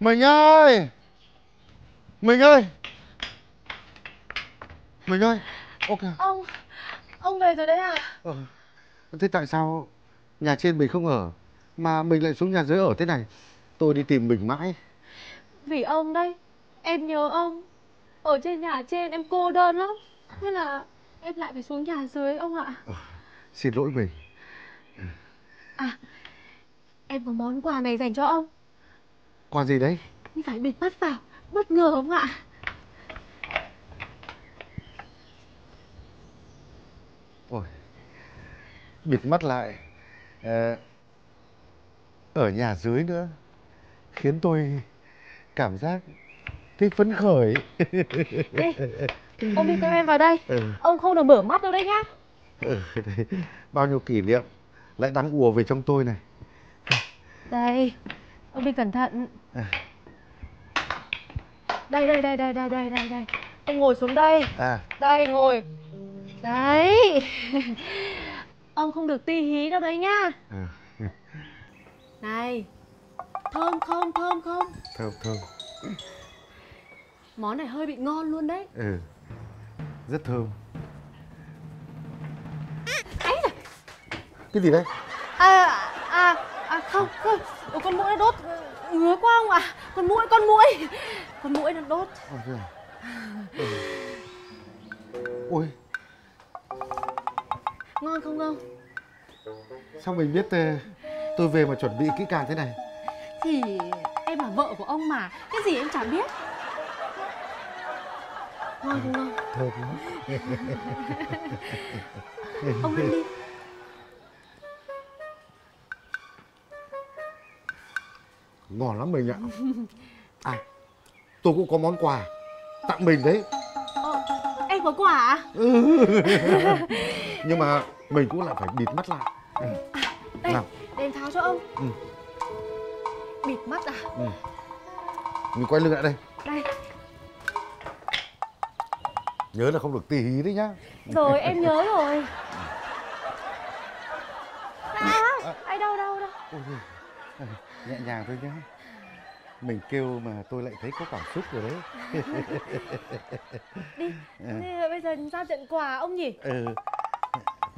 Mình ơi! Mình ơi! Mình ơi! Ok. Ông về rồi đấy à? Thế tại sao nhà trên mình không ở mà mình lại xuống nhà dưới ở thế này? Tôi đi tìm mình mãi. Vì ông đấy. Em nhớ ông. Ở trên nhà trên em cô đơn lắm, thế là em lại phải xuống nhà dưới ông ạ. Xin lỗi mình. À, em có món quà này dành cho ông. Quà gì đấy? Mình phải bịt mắt vào, bất ngờ ông ạ. Ôi, bịt mắt lại ở nhà dưới nữa khiến tôi cảm giác thích phấn khởi. Đây, ông đi theo em vào đây. Ông không được mở mắt đâu đấy nhá. Đấy, bao nhiêu kỷ niệm lại đang ùa về trong tôi này. Đây, ông đi cẩn thận. Đây, đây. Ông ngồi xuống đây. Đây, ngồi. Đấy. Ông không được ti hí đâu đấy nhá. Này, thơm không, thơm không? Thơm, thơm. Món này hơi bị ngon luôn đấy. Ừ, rất thơm. Ấy là... Cái gì đấy? Không, không. Ủa, con muỗi nó đốt ngứa quá không ạ? À? Con muỗi nó đốt. Ôi, ngon không ông? Sao mình biết tôi về mà chuẩn bị kỹ càng thế này? Thì em là vợ của ông mà, cái gì em chả biết. Ngon không ngon? Thơm lắm. Ông ăn đi. Ngon lắm mình ạ. À, tôi cũng có món quà tặng mình đấy. Em có quà à? Nhưng mà mình cũng lại phải bịt mắt lại. Đây, để em tháo cho ông. Bịt mắt à? Mình quay lưng lại đây. Đây. Nhớ là không được tì hí đấy nhá. Rồi, em nhớ rồi. Sao? Ai đâu. Ôi, nhẹ nhàng thôi nhá. Mình kêu mà tôi lại thấy có cảm xúc rồi đấy. Đi, bây giờ ra trận quà ông nhỉ?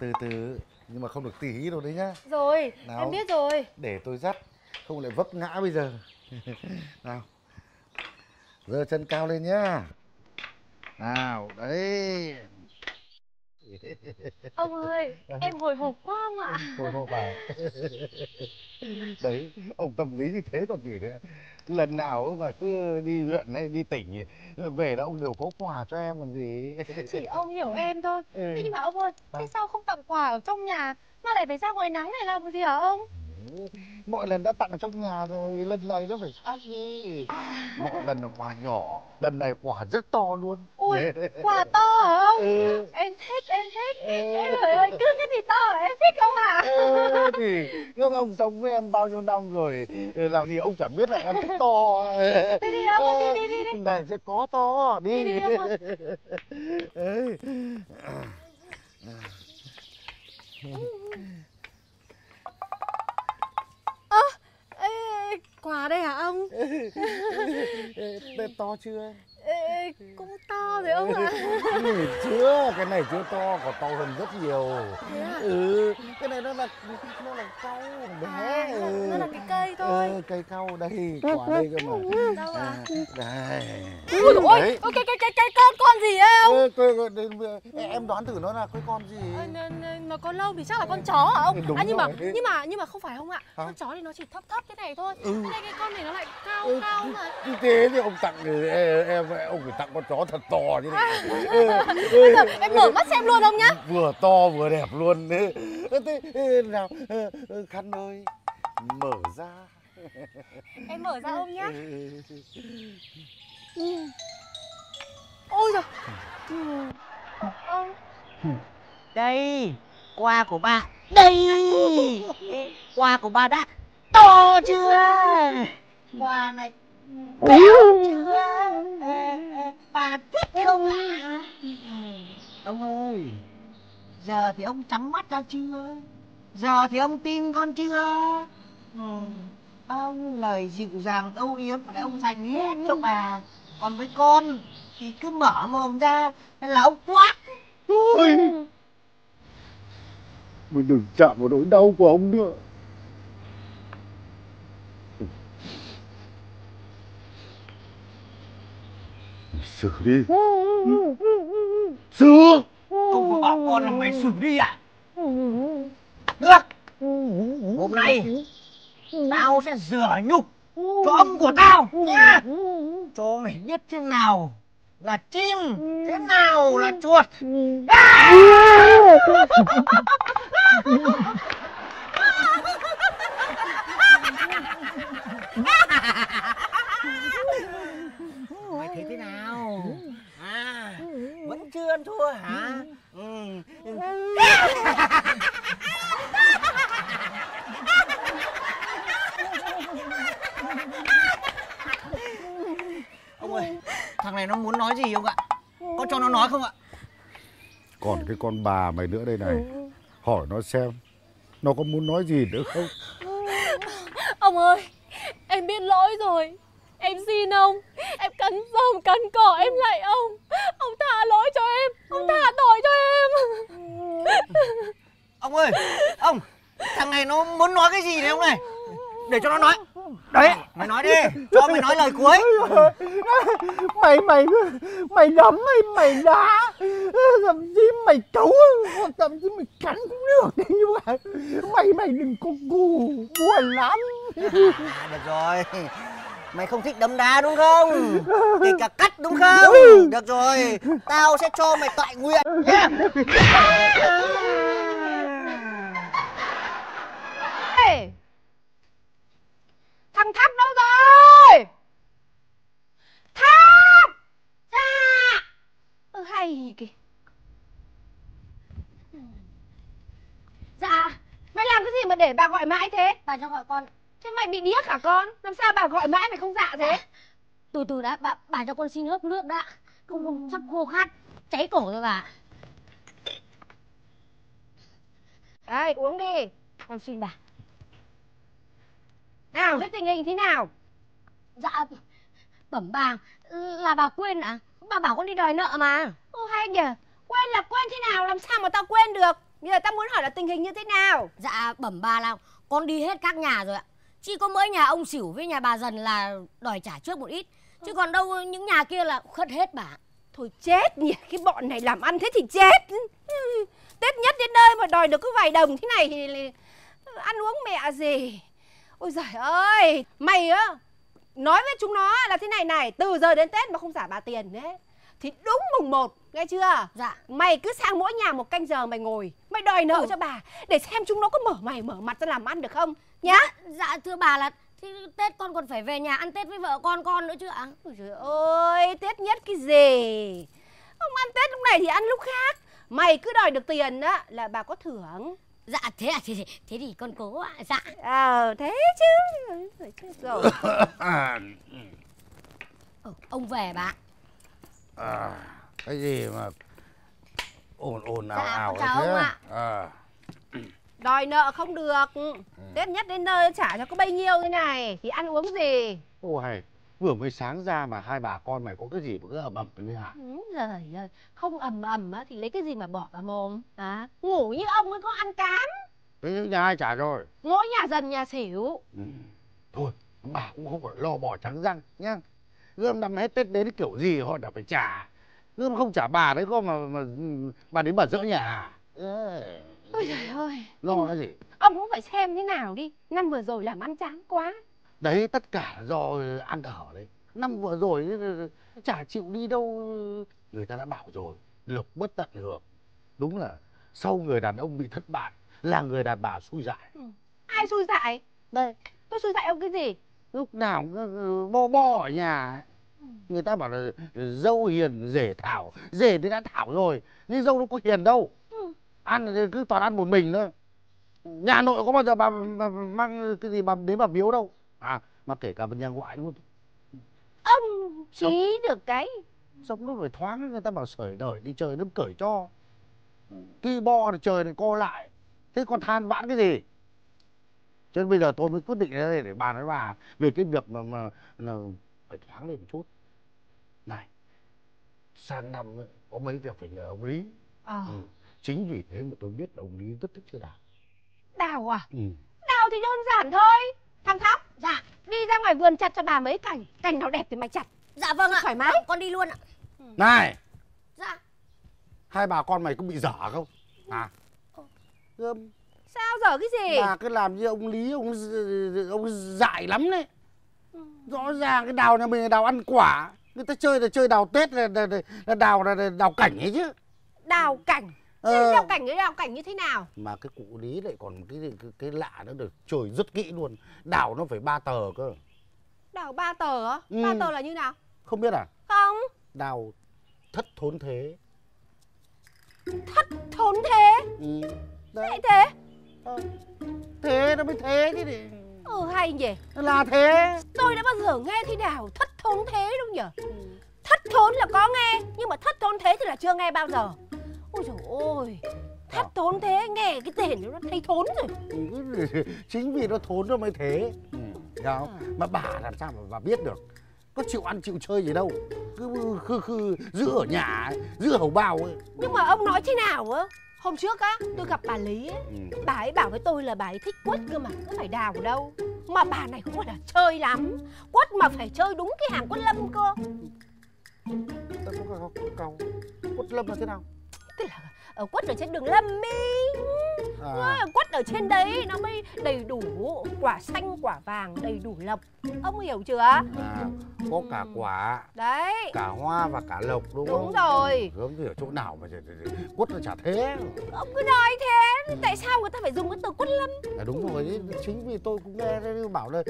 Từ từ, nhưng mà không được tì hí đâu đấy nhá. Rồi, nào, em biết rồi. Để tôi dắt, không lại vấp ngã bây giờ. Nào, giơ chân cao lên nhá. Nào, đấy. Ông ơi, em hồi hộp quá ông ạ. Hồi hộp à? Đấy, ông tâm lý như thế còn gì nữa. Lần nào mà cứ đi huyện hay đi tỉnh về đó ông đều có quà cho em còn gì. Chỉ ông hiểu em thôi. Thế nhưng mà ông ơi, thế sao không tặng quà ở trong nhà mà lại phải ra ngoài nắng này làm gì hả ông? Mọi lần đã tặng ở trong nhà rồi, lần này nó phải khác gì. Mọi lần là quà nhỏ, lần này quà rất to luôn. Ui, quà to hả ông? Em thích. Em trời ơi, cứ cái gì to hả? Em thích không ạ? Thì nhưng ông sống với em bao nhiêu năm rồi, làm gì ông chẳng biết là em thích to. Đi ông, đi. Này sẽ có to, đi. Quà đây hả ông? To chưa? Cũng to rồi ông ạ. Chưa, cái này chưa to, còn to hơn rất nhiều. Thế à? Cái này nó là cau bé. Nó là cái cây thôi. Cây cau đây, quả đây cơ mà. Đâu à? Đây. Ôi, cái con gì không? Em đoán thử nó là cái con gì? Nó có lông thì chắc là con chó hả ông? Nhưng mà không phải không ạ? Con chó thì nó chỉ thấp thế này thôi. Cái con này nó lại cao mà. Như thế thì ông tặng ông phải tặng con chó thật to như này. Em mở mắt xem luôn ông nhá. Vừa to vừa đẹp luôn. Thế nào, khăn ơi, mở ra. Em mở ra ông nhá. Ôi giời. Đây, quà của bà. Đây, quà của bà đã to chưa? Quà này béo chưa? Bà thích không? Ông ơi, giờ thì ông trắng mắt ra chưa? Giờ thì ông tin con chưa? bao lời dịu dàng âu yếm của ông dành hết cho bà. Còn với con thì cứ mở mồm ra là ông quát. Ôi, mình đừng chạm vào nỗi đau của ông nữa. Xử đi. Xử. Ông có bảo con là mày xử đi ạ. À? Được. Hôm nay tao sẽ rửa nhục cho ông của tao nha. Cho mày biết thế nào là chim, thế nào là chuột. À! Mày thấy thế nào? À, vẫn chưa ăn thua hả? Ông ơi, thằng này nó muốn nói gì không ạ? Có cho nó nói không ạ? Còn cái con bà mày nữa đây này, hỏi nó xem nó có muốn nói gì nữa không. Ông ơi, em biết lỗi rồi. Em xin ông. Em cắn rơm cắn cỏ em lạy ông. Ông tha lỗi cho em. Ông tha tội cho em. Ông ơi, ông, thằng này nó muốn nói cái gì đấy ông này? Để cho nó nói. Đấy, mày nói đi, cho mày nói lời cuối. Mày đấm, mày đá, thậm chí mày cấu, thậm chí mày cắn cũng được đấy nhưng mà mày đừng có cù, buồn lắm. À, được rồi, mày không thích đấm đá đúng không? Kể cả cắt đúng không? Được rồi, tao sẽ cho mày toại nguyện. Yeah. Hey. Thằng Tháp đâu rồi? Tháp! À! Hay kì. Dạ, mày làm cái gì mà để bà gọi mãi thế? Bà cho gọi con. Thế mày bị điếc hả con? Làm sao bà gọi mãi mày không dạ thế? À, từ từ đã, bà cho con xin hớp nước đã. Con sắp khô khát, cháy cổ rồi bà. Đây, uống đi. Con xin bà. Nào, thế tình hình thế nào? Dạ, bẩm bà, là bà quên ạ? À? Bà bảo con đi đòi nợ mà. Ô hay nhỉ, quên là quên thế nào, làm sao mà tao quên được? Bây giờ tao muốn hỏi là tình hình như thế nào? Dạ, bẩm bà là con đi hết các nhà rồi ạ. Chỉ có mỗi nhà ông Xỉu với nhà bà Dần là đòi trả trước một ít. Chứ còn đâu những nhà kia là khất hết bà. Thôi chết nhỉ, cái bọn này làm ăn thế thì chết. Tết nhất đến nơi mà đòi được cứ vài đồng thế này thì ăn uống mẹ gì. Ôi giời ơi, mày á, nói với chúng nó là thế này này, từ giờ đến Tết mà không trả bà tiền đấy thì đúng mùng 1, nghe chưa? Dạ. Mày cứ sang mỗi nhà một canh giờ mày ngồi, mày đòi nợ cho bà, để xem chúng nó có mở mày mở mặt ra làm ăn được không, nhá? Dạ, thưa bà là thì Tết con còn phải về nhà ăn Tết với vợ con nữa chứ ạ? Ôi trời ơi, Tết nhất cái gì? Không ăn Tết lúc này thì ăn lúc khác, mày cứ đòi được tiền á, là bà có thưởng. Dạ thế à, thế thì con cố ạ. Dạ. Ờ thế chứ. Rồi. Ông về bà. À, cái gì mà ồn ồn ào ào thế? Chào ông ạ. À. Đòi nợ không được. Tết nhất đến nơi trả cho có bấy nhiêu thế này thì ăn uống gì? Ôi hay, vừa mới sáng ra mà hai bà con mày có cái gì mà cứ ầm ầm thế hả? Trời ơi, không ầm ầm á thì lấy cái gì mà bỏ vào mồm à? Ngủ như ông ấy có ăn cám. Thế những nhà ai trả rồi? Mỗi nhà Dần nhà Xỉu. Thôi, bà cũng không phải lo bỏ trắng răng nhá. Gươm năm hết Tết đến kiểu gì họ đã phải trả. Gươm không trả bà đấy có mà bà đến bà dỡ nhà. Ôi trời ơi. Lo cái gì? Ông cũng phải xem thế nào đi. Năm vừa rồi làm ăn chán quá. Đấy, tất cả do ăn ở đấy. Năm vừa rồi chả chịu đi đâu. Người ta đã bảo rồi, lộc bất tận hưởng. Đúng là sau người đàn ông bị thất bại là người đàn bà xui dại. Ai xui dại? Đây, tôi xui dại ông cái gì? Lúc nào cũng bo bo ở nhà. Người ta bảo là dâu hiền rể thảo. Rể thì đã thảo rồi, nhưng dâu nó có hiền đâu. Ăn cứ toàn ăn một mình thôi. Nhà nội có bao giờ bà mang cái gì bà đến bà biếu đâu. À, mà kể cả bên nhà ngoại luôn. Ông trí được cái sống nó phải thoáng, người ta bảo sởi đời đi chơi đâm cởi cho. Khi bo thì trời này co lại. Thế còn than vãn cái gì? Cho nên bây giờ tôi mới quyết định ra đây để bàn với bà về cái việc mà phải thoáng lên một chút. Này, sang năm có mấy việc phải nhờ ông Lý. Chính vì thế mà tôi biết ông Lý rất thích chơi đào. Đào à? Đào thì đơn giản thôi. Thằng Thóc, dạ, đi ra ngoài vườn chặt cho bà mấy cành. Cành nào đẹp thì mày chặt. Dạ vâng ạ, thoải mái. Con đi luôn ạ. Này. Dạ. Hai bà con mày có bị dở không? À. Sao dở cái gì? Bà cứ làm như ông Lý, ông dại lắm đấy. Rõ ràng cái đào nhà mình là đào ăn quả. Người ta chơi là chơi đào Tết, là đào cảnh ấy chứ. Đào cảnh? Đào cảnh ấy, đào cảnh như thế nào? Mà cái cụ Lý lại còn cái lạ nữa, được chơi rất kỹ luôn. Đào nó phải 3 tờ cơ. Đào 3 tờ á? 3 tờ là như nào? Không biết à? Không. Đào thất thốn thế. Thất thốn thế? Lại thế? Thế nó mới thế chứ gì. Hay nhỉ? Là thế. Tôi đã bao giờ nghe thế nào thất thốn thế đâu nhỉ? Thất thốn là có nghe, nhưng mà thất thốn thế thì là chưa nghe bao giờ. Ôi trời ơi, thất thốn thế, nghe cái tên nó thấy thốn rồi. Chính vì nó thốn nó mới thế. Mà bà làm sao mà bà biết được? Có chịu ăn chịu chơi gì đâu. Cứ giữ ở nhà, giữ hầu bao ấy. Nhưng mà ông nói thế nào á? Hôm trước á, tôi gặp bà Lý ấy, bà ấy bảo với tôi là bà ấy thích quất cơ mà, có phải đào đâu. Mà bà này cũng là chơi lắm. Quất mà phải chơi đúng cái hàng quất lâm cơ. Ta có cầu. Quất lâm là thế nào? Tức là quất ở trên đường lâm ý. Quất ở trên đấy nó mới đầy đủ quả xanh quả vàng, đầy đủ lộc. Ông hiểu chưa? Có cả quả đấy, cả hoa và cả lộc, đúng không? Đúng rồi. Gớm thì ở chỗ nào mà quất nó chả thế. Ông cứ nói thế, tại sao người ta phải dùng cái từ quất lâm? Đúng rồi đấy, chính vì tôi cũng nghe bảo là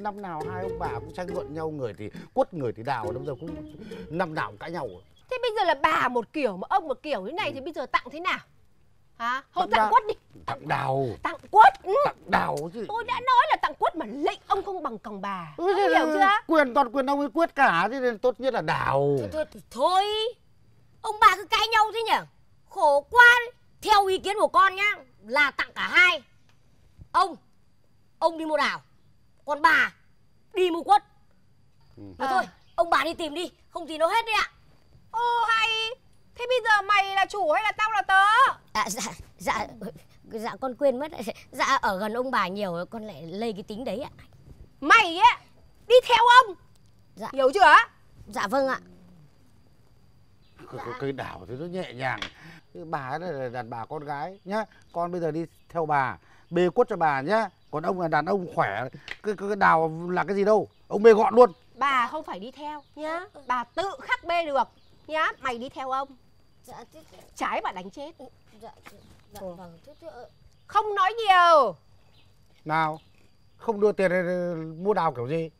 năm nào hai ông bà cũng tranh luận nhau, người thì quất người thì đào, bây giờ cũng năm nào cũng cãi nhau. Thế bây giờ là bà một kiểu mà ông một kiểu thế này thì bây giờ tặng thế nào? Hả? Thôi tặng quất đi. Tặng đào. Tặng quất. Tặng đào chứ. Tôi đã nói là tặng quất mà lệnh ông không bằng còng bà. Ông hiểu chưa? Quyền toàn quyền ông ấy quyết cả, thế nên tốt nhất là đào. Thôi, ông bà cứ cãi nhau thế nhỉ? Khổ quá. Theo ý kiến của con nhá, là tặng cả hai. Ông đi mua đào, còn bà đi mua quất. Thôi, ông bà đi tìm đi, không thì nó hết đấy ạ. Hay. Thế bây giờ mày là chủ hay là tao là tớ? Dạ con quên mất. Dạ ở gần ông bà nhiều con lại lây cái tính đấy ạ. Mày ấy đi theo ông. Dạ. Hiểu chưa? Dạ vâng ạ. Cây đảo thì nó nhẹ nhàng. Bà ấy là đàn bà con gái nhá. Con bây giờ đi theo bà, bê quất cho bà nhá. Còn ông là đàn ông khỏe, cái đào là cái gì đâu, ông bê gọn luôn. Bà không phải đi theo nhá, bà tự khắc bê được nhá. Mày đi theo ông. Dạ. Trái bà đánh chết. Dạ vâng. Không nói nhiều. Nào, không đưa tiền mua đào kiểu gì?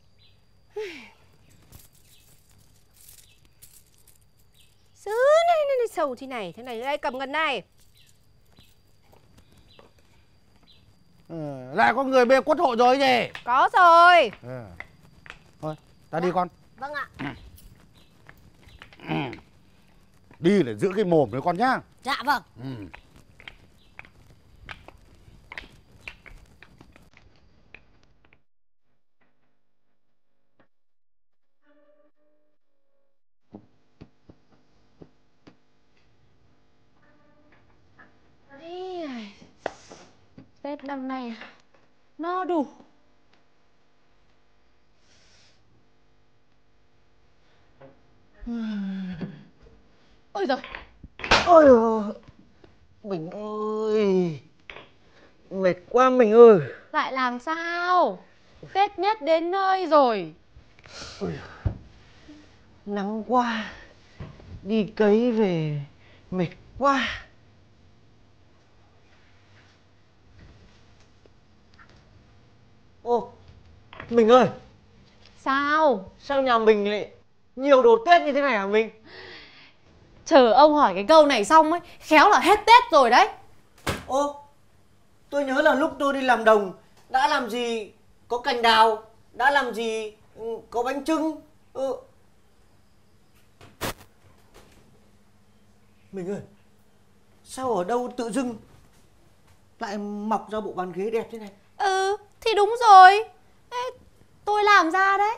Sứ này sầu thế này, thế này đây, cầm gần này. Lại có người bê quất hộ rồi gì? Có rồi. Thôi, ta đi con. Vâng ạ. Đi để giữ cái mồm đấy con nhá. Dạ vâng. Tết năm nay no đủ. Ôi giời. Ôi giời. Mình ơi, mệt quá mình ơi. Lại làm sao? Tết nhất đến nơi rồi. Ôi giời. Nắng quá, đi cấy về mệt quá. Ô, mình ơi. Sao? Sao nhà mình lại nhiều đồ Tết như thế này hả mình? Chờ ông hỏi cái câu này xong ấy, khéo là hết Tết rồi đấy. Ô, tôi nhớ là lúc tôi đi làm đồng, đã làm gì có cành đào, đã làm gì có bánh chưng. Mình ơi, sao ở đâu tự dưng lại mọc ra bộ bàn ghế đẹp thế này? Thì đúng rồi, tôi làm ra đấy.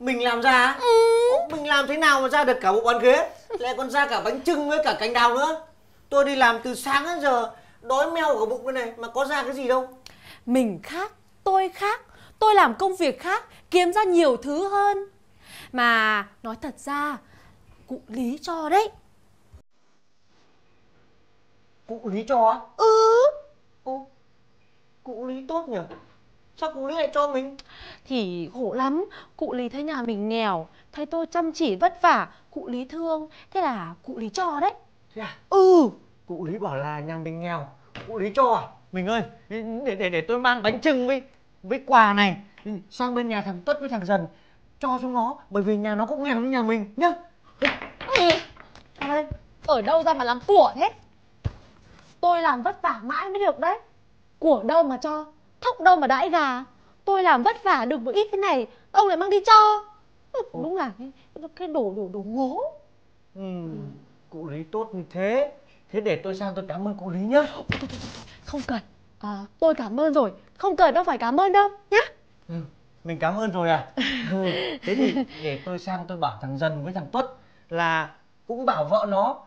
Mình làm ra? Ừ. Mình làm thế nào mà ra được cả bộ bàn ghế, lại còn ra cả bánh chưng với cả cành đào nữa. Tôi đi làm từ sáng đến giờ đói meo cả bụng này mà có ra cái gì đâu. Mình khác, tôi làm công việc khác, kiếm ra nhiều thứ hơn. Mà nói thật ra, cụ Lý cho đấy. Cụ Lý cho á? Ừ. Ô, cụ Lý tốt nhỉ? Sao cụ Lý lại cho mình? Thì khổ lắm, cụ Lý thấy nhà mình nghèo, thấy tôi chăm chỉ vất vả, cụ Lý thương, thế là cụ Lý cho đấy. Thế à? Ừ. Cụ Lý bảo là nhà mình nghèo, cụ Lý cho à? Mình ơi, để tôi mang bánh chưng với quà này sang bên nhà thằng Tuất với thằng Dần cho chúng nó, bởi vì nhà nó cũng nghèo như nhà mình nhá. Ừ. Ở đâu ra mà làm của thế? Tôi làm vất vả mãi mới được đấy. Của đâu mà cho, thóc đâu mà đãi gà. Tôi làm vất vả được một ít thế này, ông lại mang đi cho. Đúng là cái đồ ngố. Ừ. Cụ Lý tốt như thế. Thế để tôi sang tôi cảm ơn cụ Lý nhá. Không cần, tôi cảm ơn rồi. Không cần đâu phải cảm ơn đâu nhá. Ừ, mình cảm ơn rồi à? Ừ. Thế thì để tôi sang tôi bảo thằng Dần với thằng Tuất là cũng bảo vợ nó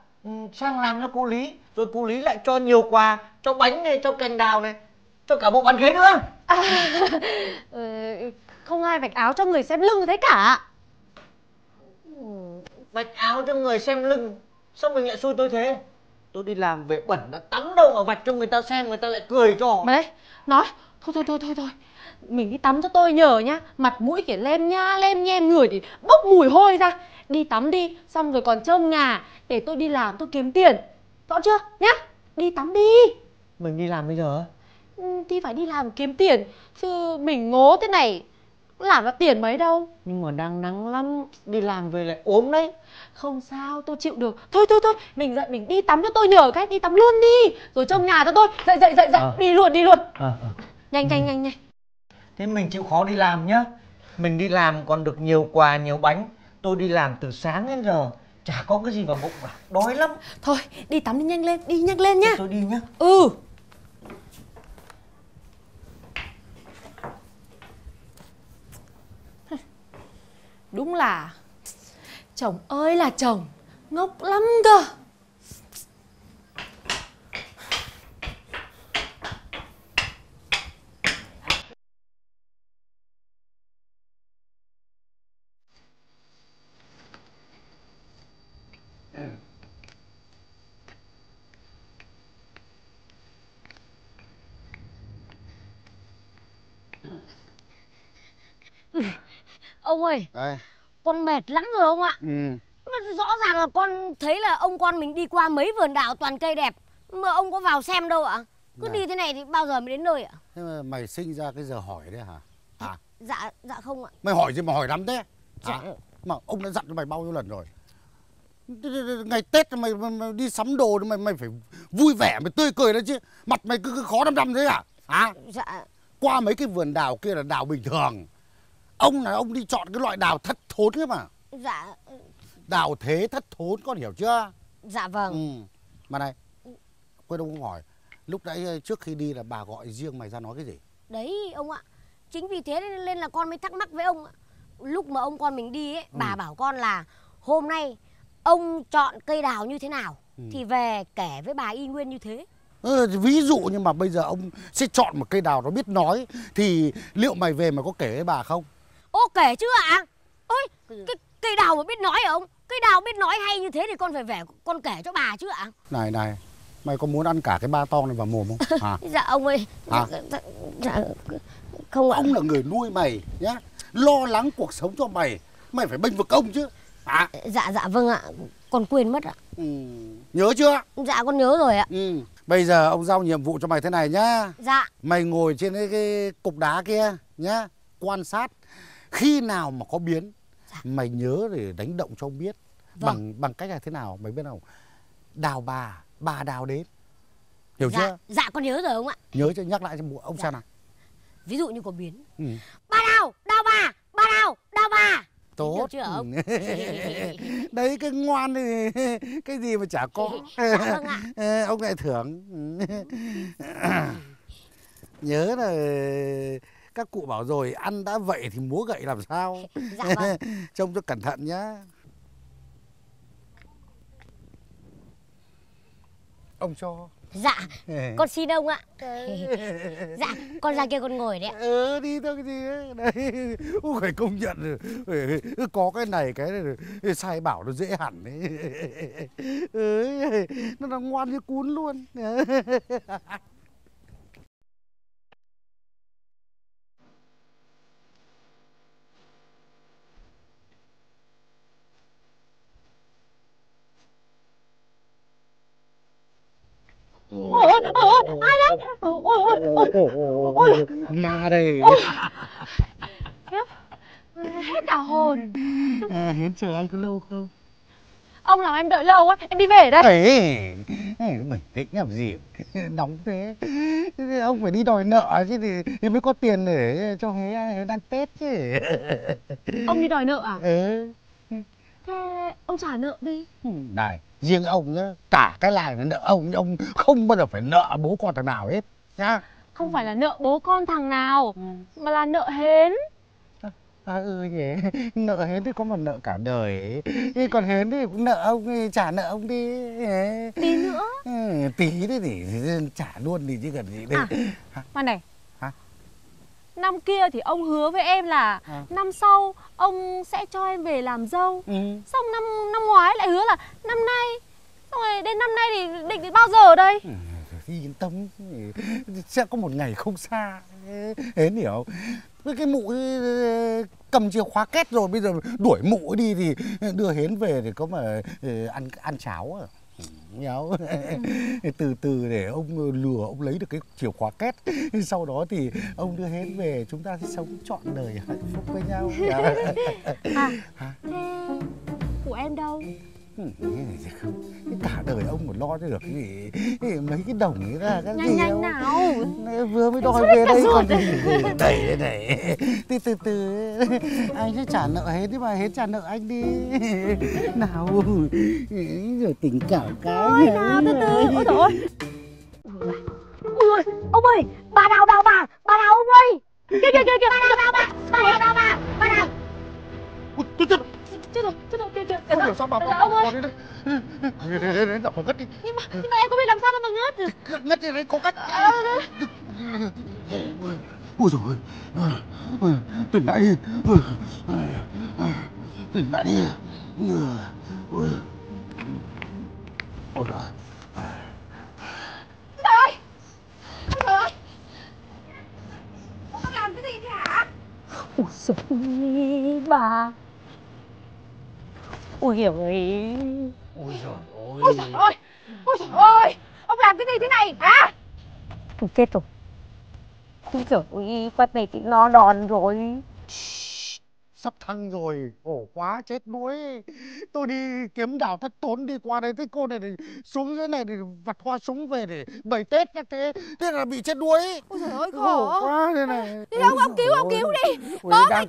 sang làm cho cụ Lý, rồi cụ Lý lại cho nhiều quà, cho bánh này, cho cành đào này, cho cả bộ bàn ghế nữa. Không ai vạch áo cho người xem lưng thế cả. Vạch áo cho người xem lưng, sao mình lại xui tôi thế? Tôi đi làm về bẩn đã tắm đâu mà vạch cho người ta xem, người ta lại cười cho. Mà đấy, nói thôi mình đi tắm cho tôi nhờ nhá. Mặt mũi kiểu lem nhem, người thì bốc mùi hôi ra. Đi tắm đi, xong rồi còn trông ngà. Để tôi đi làm tôi kiếm tiền, rõ chưa nhá? Đi tắm đi. Mình đi làm bây giờ? Thì phải đi làm kiếm tiền chứ, mình ngố thế này làm ra tiền mấy đâu. Nhưng mà đang nắng lắm, đi làm về lại ốm đấy. Không sao, tôi chịu được. Thôi, mình dậy mình đi tắm cho tôi nhờ, cái đi tắm luôn đi. Rồi trông nhà cho tôi, dậy, đi luôn. Nhanh. Thế mình chịu khó đi làm nhá. Mình đi làm còn được nhiều quà, nhiều bánh. Tôi đi làm từ sáng đến giờ, chả có cái gì vào bụng cả, đói lắm. Thôi, đi tắm đi, nhanh lên nhá. Tôi đi nhá. Ừ. Đúng là chồng ơi là chồng, ngốc lắm cơ. Ông ơi, con mệt lắm rồi ông ạ. Rõ ràng là con thấy là ông con mình đi qua mấy vườn đào toàn cây đẹp, mà ông có vào xem đâu ạ. Cứ đi thế này thì bao giờ mới đến nơi ạ? Thế mà mày sinh ra cái giờ hỏi đấy hả? Dạ không ạ. Mày hỏi gì mà hỏi lắm thế? Dạ. Mà ông đã dặn cho mày bao nhiêu lần rồi? Ngày Tết mày đi sắm đồ mày phải vui vẻ, mày tươi cười đấy chứ. Mặt mày cứ khó đăm thế hả? Dạ. Qua mấy cái vườn đào kia là đào bình thường. Ông là ông đi chọn cái loại đào thất thốn cơ mà. Dạ. Đào thế thất thốn, con hiểu chưa? Dạ vâng. Mà này, quên ông không hỏi, lúc nãy trước khi đi là bà gọi riêng mày ra nói cái gì? Đấy ông ạ, chính vì thế nên là con mới thắc mắc với ông ạ. Lúc mà ông con mình đi ấy, bà bảo con là hôm nay ông chọn cây đào như thế nào thì về kể với bà y nguyên như thế. Ví dụ nhưng mà bây giờ ông sẽ chọn một cây đào nó biết nói thì liệu mày về mà có kể với bà không? Ô kể chứ ạ. Ôi, cái cây đào mà biết nói hả ông? Cây đào biết nói hay như thế thì con phải về con kể cho bà chứ ạ. Này, mày có muốn ăn cả cái ba to này vào mồm không? Dạ ông ơi. Dạ không ạ. Ông là người nuôi mày nhá, lo lắng cuộc sống cho mày, mày phải bênh vực ông chứ. Dạ vâng ạ, con quên mất ạ. Nhớ chưa? Dạ con nhớ rồi ạ. Bây giờ ông giao nhiệm vụ cho mày thế này nhá. Dạ. Mày ngồi trên cái cục đá kia nhá, quan sát. Khi nào mà có biến, mày nhớ để đánh động cho ông biết. Bằng cách là thế nào, mày biết không? Đào bà đào đến. Hiểu chưa? Dạ con nhớ rồi ông ạ. Nhớ cho nhắc lại cho ông xem nào. Ví dụ như có biến. Bà đào, đào bà đào, đào bà. Tốt chưa ông? Đấy, cái ngoan này, cái gì mà chả có. Dạ, vâng ạ. Ông lại thưởng. Nhớ là các cụ bảo rồi, ăn đã vậy thì múa gậy làm sao. Dạ vâng. Trông cho cẩn thận nhá. Ông cho. Dạ, con xin ông ạ. Dạ, con ra kia con ngồi đấy ạ. Ừ, đi thôi cái gì đấy. Đấy, phải công nhận có cái này cái này, sai bảo nó dễ hẳn đấy. Ừ, nó ngoan như cún luôn. Ai đấy? Ôi, ma đây. Hết cả hồn. Hiến chờ anh có lâu không? Ông làm em đợi lâu quá, em đi về đây. Ấy, bình tĩnh làm gì, nóng thế. Ông phải đi đòi nợ chứ thì mới có tiền để cho Hế ăn Tết chứ. Ông đi đòi nợ à? Ừ. Thế ông trả nợ đi. Này, riêng ông nhá, cả cái làng này nợ ông không bao giờ phải nợ bố con thằng nào hết nhá. Không phải là nợ bố con thằng nào, mà là nợ Hến. Nhỉ, nợ Hến thì có mà nợ cả đời ấy. Còn Hến thì cũng nợ ông, trả nợ ông đi. Tí nữa. Tí đấy thì trả luôn thì chứ cần gì đây. À, mà này. Năm kia thì ông hứa với em là năm sau ông sẽ cho em về làm dâu. Xong năm ngoái lại hứa là năm nay. Xong rồi đến năm nay thì định đến bao giờ đây? Yên tâm, sẽ có một ngày không xa. Hến hiểu. Cái mụ cầm chìa khóa két rồi, bây giờ đuổi mụ đi thì đưa Hến về thì có mà ăn cháo à. Nháo. Từ từ để ông lừa, ông lấy được cái chìa khóa két. Sau đó thì ông đưa Hến về, chúng ta sẽ sống trọn đời hạnh phúc với nhau. Của em đâu? Cả đời ông mà lo cho được cái gì, mấy cái đồng ấy ra cái nhanh, gì nhanh đâu. Nào vừa mới đòi về đây còn đẩy đẩy. Từ từ anh sẽ trả nợ Hến đi mà, Hến trả nợ anh đi nào. Rồi tình cảm cái ôi nào, từ từ ôi trời ơi. Ông ơi, bà đào bà đào ông ơi, kìa bà đào chết rồi. Không hiểu sao bà đi đây. Đến dạo mà ngất đi. Nhưng mà em có biết làm sao đâu mà ngất. Ngất thì đấy có cách. Ôi trời ơi. Tỉnh lại đi. Ôi trời ơi. Trời ơi. Không làm cái gì thế hả? Ôi trời ơi bà. Ôi trời ơi! Ông làm cái gì thế này hả? Tôi chết rồi. Ôi trời ơi, con này thì no đòn rồi. Sắp thăng rồi, khổ quá chết đuối. Tôi đi kiếm đào thất tốn đi qua đây, thấy cô này xuống dưới này thì vặt hoa súng về để bày Tết như thế. Thế là bị chết đuối. Ôi trời ơi, khổ quá thế này. Đi đâu, ông cứu đi. Bố người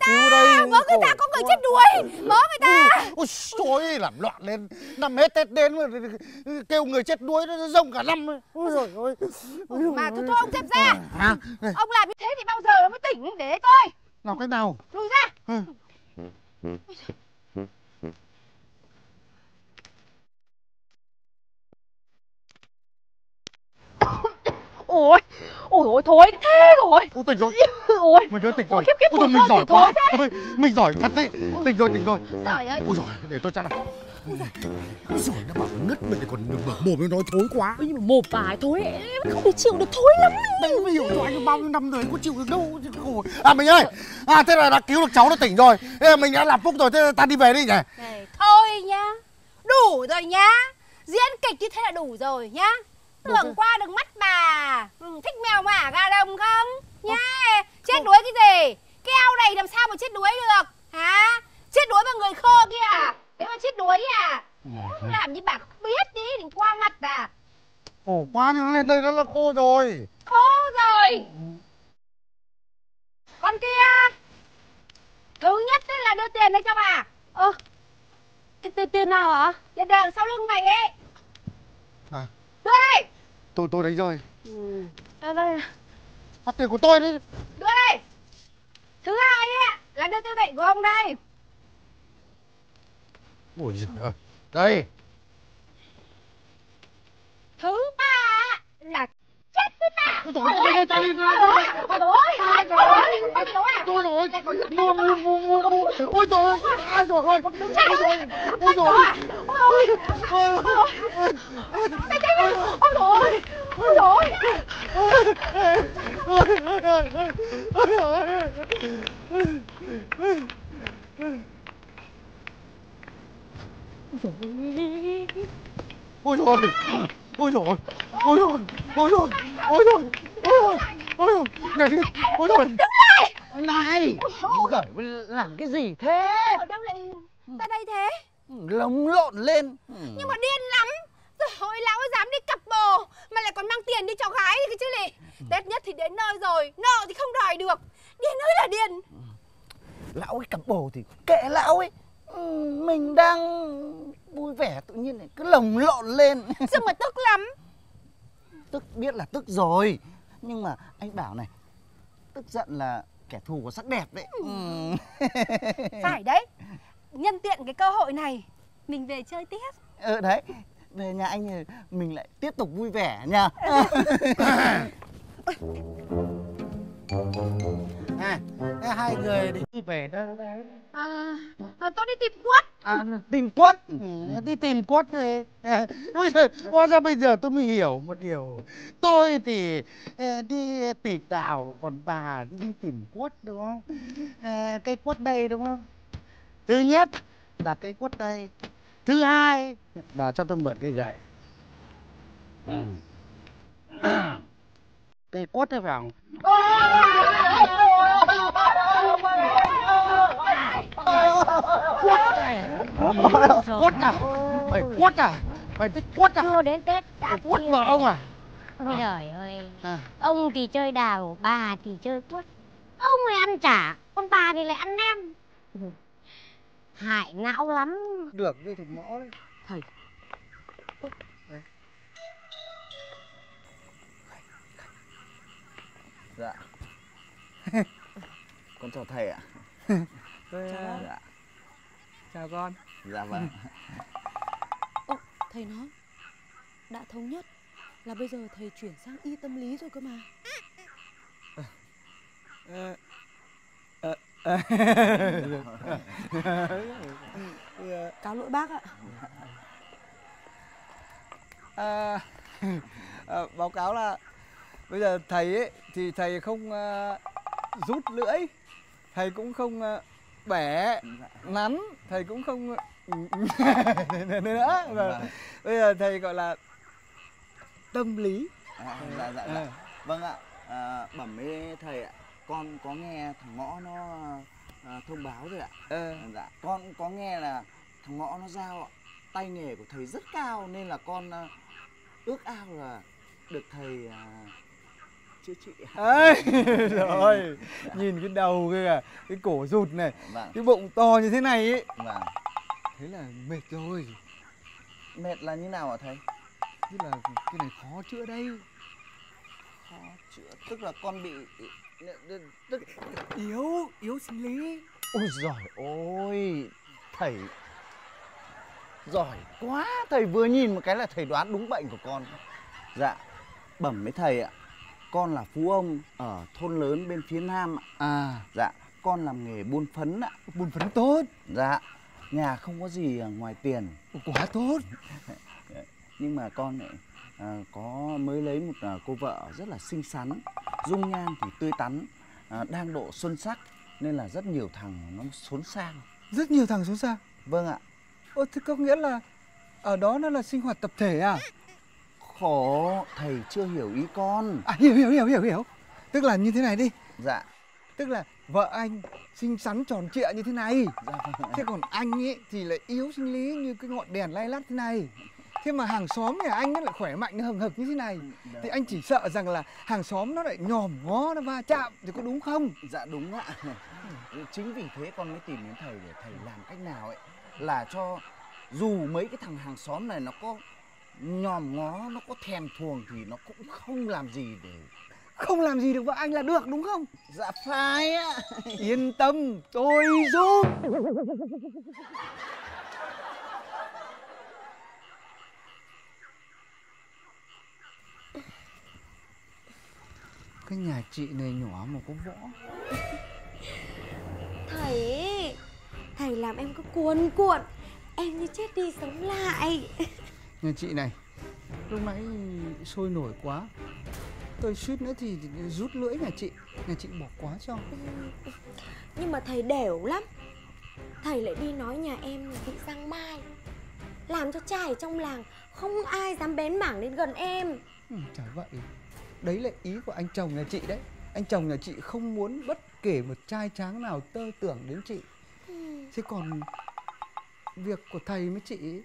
ta có người chết đuối. Bố người ta. Ôi trời, làm loạn lên. Năm hết Tết đến mà kêu người chết đuối nó rông cả năm. Ôi trời ơi. Mà thôi ông xem ra. Ông làm như thế thì bao giờ mới tỉnh để tôi. Nào cái nào. Lùi ra. Ôi thối thế rồi. Ôi tỉnh rồi. Ôi mình chưa tỉnh rồi. Ôi mình giỏi quá. Mình giỏi thật đấy. Tỉnh rồi. Ôi giời, để tôi chăn nào. Rồi nó bảo ngất mình còn mở mồm nó nói thối quá. Nhưng mà mồm bà thối, em không thể chịu được thối lắm. Đấy mới hiểu cho anh bao nhiêu năm rồi, có chịu được đâu. À mình ơi, thế là đã cứu được cháu nó tỉnh rồi. Mình đã làm phúc rồi, thế ta đi về đi nhỉ. Thôi nhá, đủ rồi nhá. Diễn kịch như thế là đủ rồi nhá. Tưởng qua được mắt bà. Thích mèo mả gà đồng không? Nhá, chết đuối cái gì? Cái ao này làm sao mà chết đuối được? Hả? Chết đuối bằng người khô kìa. Thế mà chết đuối à? Không làm như bà không biết đi, đừng qua mặt à. Khổ quá, nhưng lên đây nó là khô rồi. Con kia, thứ nhất là đưa tiền đây cho bà. Tiền nào hả? Tiền đằng sau lưng mày ấy. Đưa đây. Tôi đấy rồi. Đây. Phạt tiền của tôi đấy. Đưa đây. Thứ hai ấy, là đưa tư lệnh của ông đây. Ôi giời ơi. Đây. Thứ ba là chết cái ta. Tôi rồi, ôi rồi, ai rồi, ôi rồi, ôi rồi, ôi rồi, ôi rồi, ôi rồi, ôi rồi, ôi rồi, này, ôi rồi, này, cởi làm cái gì thế? Ở đâu lại ra đây thế? Lồng lộn lên. Nhưng mà điên lắm, rồi hồi lão ấy dám đi cặp bồ, mà lại còn mang tiền đi cho gái cái chứ lị. Tết nhất thì đến nơi rồi, nợ thì không đòi được, điên ơi là điên. Lão ấy cặp bồ thì kệ lão ấy. Mình đang vui vẻ tự nhiên này cứ lồng lộn lên. Sao mà tức lắm? Tức biết là tức rồi, nhưng mà anh bảo này, tức giận là kẻ thù của sắc đẹp đấy. Phải đấy. Nhân tiện cái cơ hội này mình về chơi tiếp. Ừ đấy. Về nhà anh mình lại tiếp tục vui vẻ nha. Hai người đi về đó. Tôi đi tìm Quất. Tìm Quất. Đi tìm Quất thôi. Hóa ra bây giờ tôi mới hiểu một điều. Tôi thì đi tìm Đào, còn bà đi tìm Quất đúng không? Cái Quất đây đúng không? Thứ nhất là cái Quất đây. Thứ hai là cho tôi mượn cái gậy. Cái Quất đấy phải không? Quất này, Quất à, mày Quất à, mày thích Quất à? Chưa đến Tết đã Quất vào ông à? Trời ơi, ông thì chơi Đào, bà thì chơi Quất. Ông này ăn chả, con bà thì lại ăn nem. Hại não lắm. Được đi thịt mõ đấy. Thầy. Dạ. Con chào thầy ạ. Dạ. Chào con. Dạ vâng. Ô, thầy nói đã thống nhất là bây giờ thầy chuyển sang y tâm lý rồi cơ mà. Cáo lỗi bác ạ. Báo cáo là bây giờ thầy ấy thì thầy không rút lưỡi, thầy cũng không bẻ nắn, thầy cũng không nữa. Bây giờ thầy gọi là tâm lý. Dạ. Vâng ạ. Bẩm với thầy ạ, con có nghe thằng Ngõ nó thông báo rồi ạ. Dạ. Con có nghe là thằng Ngõ nó giao ạ, tay nghề của thầy rất cao nên là con ước ao là được thầy chữa trị. Ơi rồi, nhìn cái đầu kìa, cái cổ rụt này, cái bụng to như thế này ấy. Thế là mệt rồi. Mệt là như nào hả thầy? Tức là cái này khó chữa đây. Khó chữa tức là con bị yếu sinh lý. Ôi giời ơi, thầy giỏi quá, thầy vừa nhìn một cái là thầy đoán đúng bệnh của con. Dạ. Bẩm với thầy ạ, con là phú ông ở thôn lớn bên phía Nam ạ. Dạ, con làm nghề buôn phấn ạ. Buôn phấn tốt. Dạ, nhà không có gì ngoài tiền. Quá tốt. Nhưng mà con lại có mới lấy một cô vợ rất là xinh xắn, dung nhan thì tươi tắn, đang độ xuân sắc nên là rất nhiều thằng nó xốn sang. Rất nhiều thằng xốn sang? Vâng ạ. Ô, thế có nghĩa là ở đó nó là sinh hoạt tập thể à? Khổ, thầy chưa hiểu ý con. Hiểu. Tức là như thế này đi. Dạ. Tức là vợ anh xinh xắn tròn trịa như thế này. Dạ. Thế còn anh ấy thì lại yếu sinh lý như cái ngọn đèn lay lắt thế này. Thế mà hàng xóm nhà anh ấy lại khỏe mạnh hừng hực như thế này. Thì anh chỉ sợ rằng là hàng xóm nó lại nhòm ngó, nó va chạm thì có đúng không? Dạ đúng ạ. Chính vì thế con mới tìm đến thầy để thầy làm cách nào ấy là cho dù mấy cái thằng hàng xóm này nó có nhòm ngó, nó có thèm thuồng thì nó cũng không làm gì để Không làm gì được vợ anh là được đúng không? Dạ phải ạ. Yên tâm, tôi giúp. Cái nhà chị này nhỏ mà có võ. Thầy làm em cứ cuồn cuộn, em như chết đi sống lại. Nhà chị này, lúc nãy sôi nổi quá, tôi suýt nữa thì rút lưỡi nhà chị bỏ quá cho. Nhưng mà thầy đểu lắm, thầy lại đi nói nhà em là bị giang mai, làm cho trai ở trong làng không ai dám bén mảng đến gần em. Chả vậy, đấy là ý của anh chồng nhà chị đấy. Anh chồng nhà chị không muốn bất kể một trai tráng nào tơ tưởng đến chị. Thế còn việc của thầy với chị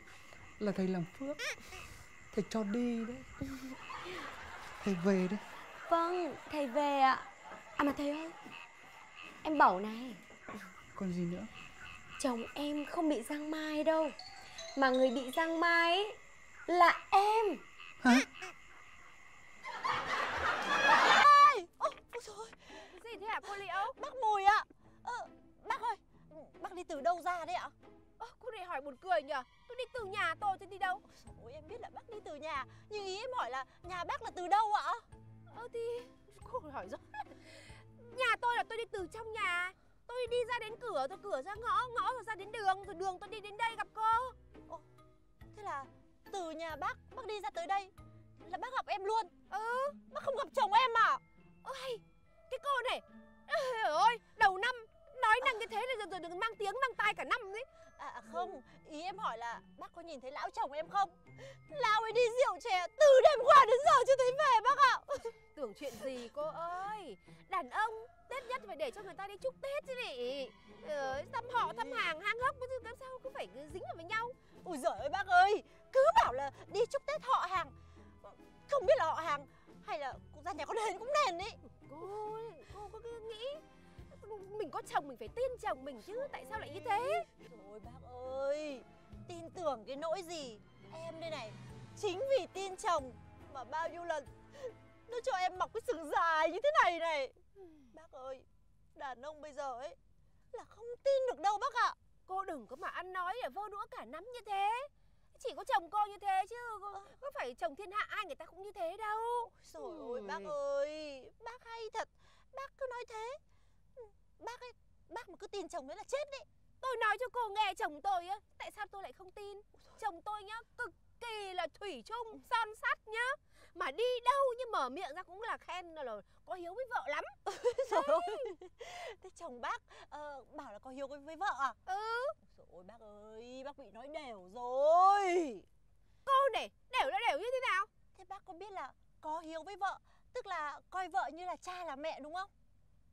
là thầy làm phước, thầy cho đi đấy. Thầy về đấy. Vâng, thầy về ạ. À mà thầy ơi, em bảo này. Còn gì nữa? Chồng em không bị giang mai đâu, mà người bị giang mai ấy là em. Hả? Ôi, ôi trời ơi. Cái gì thế hả cô Liễu? Bác Mùi ạ. Bác ơi, bác đi từ đâu ra đấy ạ? Cô này hỏi buồn cười nhờ. Tôi đi từ nhà tôi chứ đi đâu. Ôi, em biết là bác đi từ nhà, nhưng ý em hỏi là nhà bác là từ đâu ạ? Thì cô hỏi rõ. Nhà tôi là tôi đi từ trong nhà, tôi đi ra đến cửa, tôi cửa ra ngõ, ngõ rồi ra đến đường, rồi đường tôi đi đến đây gặp cô. Ồ, thế là từ nhà bác đi ra tới đây là bác gặp em luôn. Bác không gặp chồng em à? Ôi, cái cô này, ôi, đầu năm nói năng như thế này rồi đừng mang tiếng mang tai cả năm đấy. Không, ý em hỏi là bác có nhìn thấy lão chồng em không? Lão ấy đi rượu chè từ đêm qua đến giờ chưa thấy về bác ạ. Tưởng chuyện gì cô ơi, đàn ông Tết nhất phải để cho người ta đi chúc Tết chứ nị. Thăm họ thăm hàng hang hốc chứ làm sao cứ phải dính vào với nhau. Ôi giời ơi bác ơi, cứ bảo là đi chúc Tết họ hàng, không biết là họ hàng hay là ra nhà con hến cũng đền đấy. Cô có cứ nghĩ mình có chồng mình phải tin chồng mình chứ, tại sao lại như thế? Trời bác ơi, tin tưởng cái nỗi gì. Em đây này, chính vì tin chồng mà bao nhiêu lần nó cho em mọc cái sừng dài như thế này này. Bác ơi, đàn ông bây giờ ấy là không tin được đâu bác ạ. Cô đừng có mà ăn nói để vô đũa cả nắm như thế. Chỉ có chồng cô như thế chứ có phải chồng thiên hạ ai người ta cũng như thế đâu. Trời ơi bác ơi, bác hay thật. Bác cứ nói thế, bác ấy, bác mà cứ tin chồng ấy là chết đấy. Tôi nói cho cô nghe, chồng tôi á, tại sao tôi lại không tin? Chồng tôi nhá, cực kỳ là thủy chung, son sắt nhá, mà đi đâu nhưng mở miệng ra cũng là khen là có hiếu với vợ lắm. Trời ơi, thế chồng bác bảo là có hiếu với vợ à? Trời ơi bác ơi, bác bị nói đều rồi. Cô này, đều là đều như thế nào? Thế bác có biết là có hiếu với vợ tức là coi vợ như là cha là mẹ đúng không?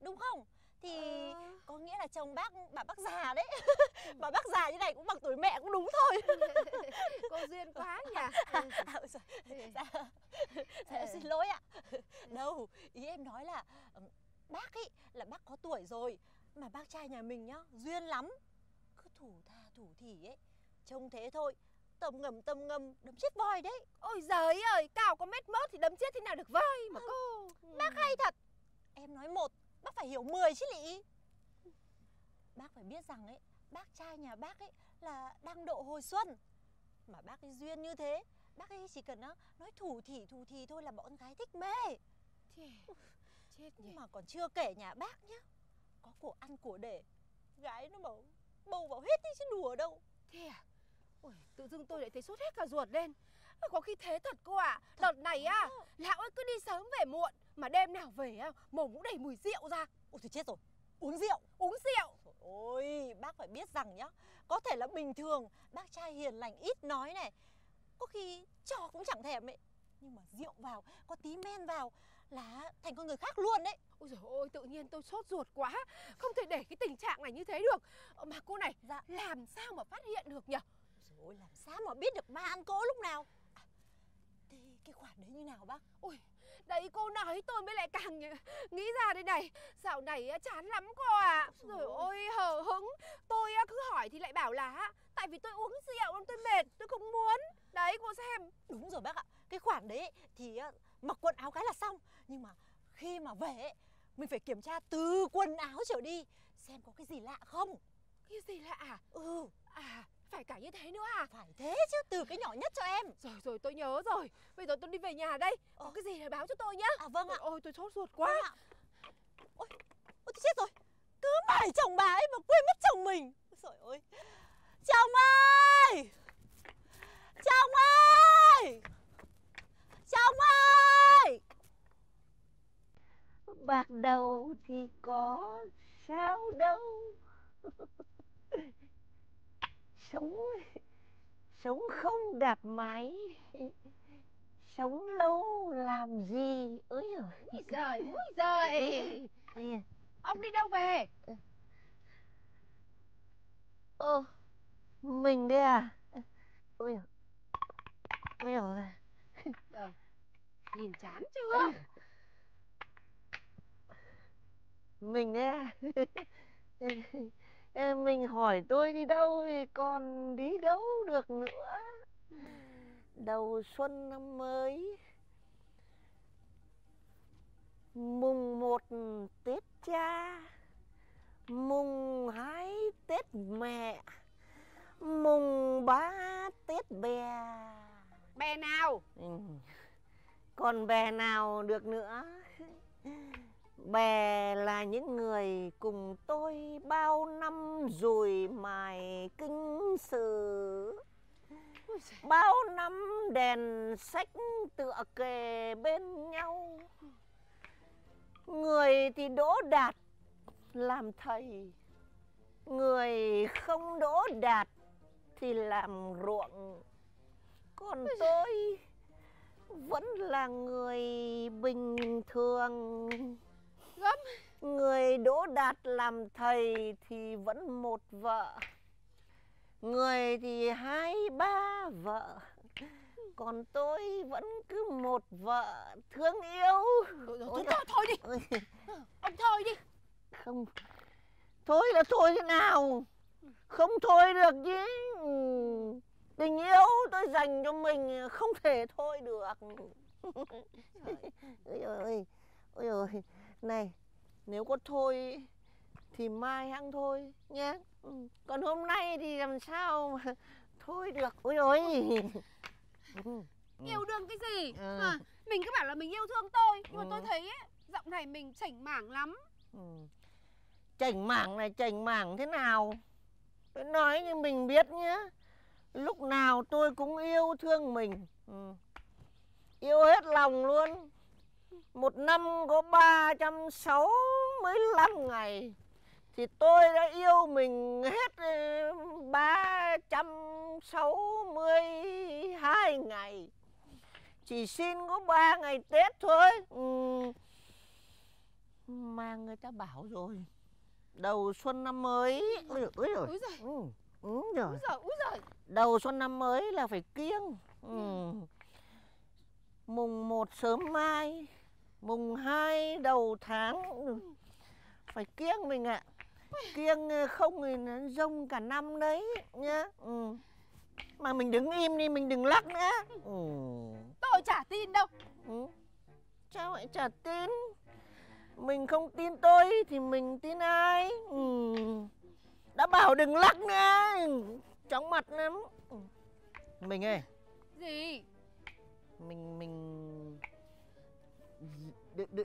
Đúng không? Thì có nghĩa là chồng bác bà bác già đấy. Bà bác già như này cũng bằng tuổi mẹ cũng đúng thôi. Cô duyên quá nhỉ. Dạ em xin lỗi ạ. Đâu, ý em nói là bác ấy là bác có tuổi rồi, mà bác trai nhà mình nhá, duyên lắm. Cứ thủ tha thủ thỉ ấy, trông thế thôi, tầm ngầm đấm chết voi đấy. Ôi giời ơi, cao có 1m1 thì đấm chết thế nào được voi mà cô. Bác hay thật. Em nói một, bác phải hiểu 10 chứ lị. Bác phải biết rằng ấy, bác trai nhà bác ấy là đang độ hồi xuân, mà bác ấy duyên như thế, bác ấy chỉ cần nói thủ thỉ thôi là bọn gái thích mê. Chết nhỉ. Mà còn chưa kể nhà bác nhá, có của ăn của để, gái nó bảo bầu vào hết đi chứ đùa đâu. Thế à? Ôi, tự dưng tôi lại thấy sốt hết cả ruột lên. Có khi thế thật cô ạ. Đợt này á, lão ấy cứ đi sớm về muộn, mà đêm nào về á, mồm cũng đầy mùi rượu ra. Ôi thôi chết rồi, uống rượu. Ôi, bác phải biết rằng nhá, có thể là bình thường bác trai hiền lành ít nói này, có khi trò cũng chẳng thèm ấy, nhưng mà rượu vào, có tí men vào là thành con người khác luôn đấy. Ôi giời ơi, tự nhiên tôi sốt ruột quá, không thể để cái tình trạng này như thế được. Mà cô này, làm sao mà phát hiện được nhỉ? Ôi làm sao mà biết được ma ăn cỗ lúc nào. Thế cái khoản đấy như nào bác? Ôi, đấy cô nói tôi mới lại càng nghĩ ra đây này. Dạo này chán lắm cô ạ. Rồi ôi hờ hững, tôi cứ hỏi thì lại bảo là tại vì tôi uống rượu, tôi mệt, tôi không muốn. Đấy cô xem. Đúng rồi bác ạ, cái khoản đấy thì mặc quần áo cái là xong. Nhưng mà khi mà về mình phải kiểm tra từ quần áo trở đi xem có cái gì lạ không. Cái gì lạ à? Ừ. À, phải cả như thế nữa à? Phải thế chứ, từ cái nhỏ nhất cho em. Rồi rồi, tôi nhớ rồi. Bây giờ tôi đi về nhà đây. Có cái gì là báo cho tôi nhá. À vâng ạ. Ôi tôi sốt ruột quá. Vâng ạ. Ôi tôi chết rồi. Cứ mải chồng bà ấy mà quên mất chồng mình. Ôi trời ơi. Chồng ơi! Chồng ơi! Chồng ơi! Bạc đầu thì có sao đâu. Sống không đạp máy, sống lâu làm gì. Ôi giời, ôi giời. Ông đi đâu về? Mình đây à? Ôi giời, nhìn chán chưa? Mình đây à? Mình hỏi tôi đi đâu thì còn đi đâu được nữa. Đầu xuân năm mới, mùng 1 Tết cha, mùng 2 Tết mẹ, mùng 3 Tết bè. Bè nào? Còn bè nào được nữa. Bè là những người cùng tôi bao năm rồi mài kinh sử. Bao năm đèn sách tựa kề bên nhau. Người thì đỗ đạt làm thầy, người không đỗ đạt thì làm ruộng. Còn tôi vẫn là người bình thường. Gấm. Người đỗ đạt làm thầy thì vẫn một vợ, người thì 2-3 vợ, còn tôi vẫn cứ một vợ thương yêu. Thôi đi. Ông thôi đi. Không. Thôi là thôi thế nào? Không thôi được chứ. Tình yêu tôi dành cho mình không thể thôi được. Ôi ơi. Ôi ơi. Này, nếu có thôi thì mai hãng thôi nhé. Còn hôm nay thì làm sao mà thôi được. Ôi ôi. Yêu đương cái gì mà mình cứ bảo là mình yêu thương tôi. Nhưng mà tôi thấy ấy, giọng này mình chảnh mảng lắm. Chảnh mảng này chảnh mảng thế nào? Tôi nói như mình biết nhé. Lúc nào tôi cũng yêu thương mình. Yêu hết lòng luôn. Một năm có 365 ngày thì tôi đã yêu mình hết 362 ngày. Chỉ xin có 3 ngày Tết thôi. Mà người ta bảo rồi, đầu xuân năm mới. Đầu xuân năm mới là phải kiêng. Mùng 1 sớm mai, mùng 2 đầu tháng phải kiêng mình ạ. Kiêng không thì nó rông cả năm đấy nhá. Mà mình đứng im đi, mình đừng lắc nữa. Tôi chả tin đâu. Sao lại chả tin? Mình không tin tôi thì mình tin ai? Đã bảo đừng lắc nữa, chóng mặt lắm. Mình ơi. Gì? Mình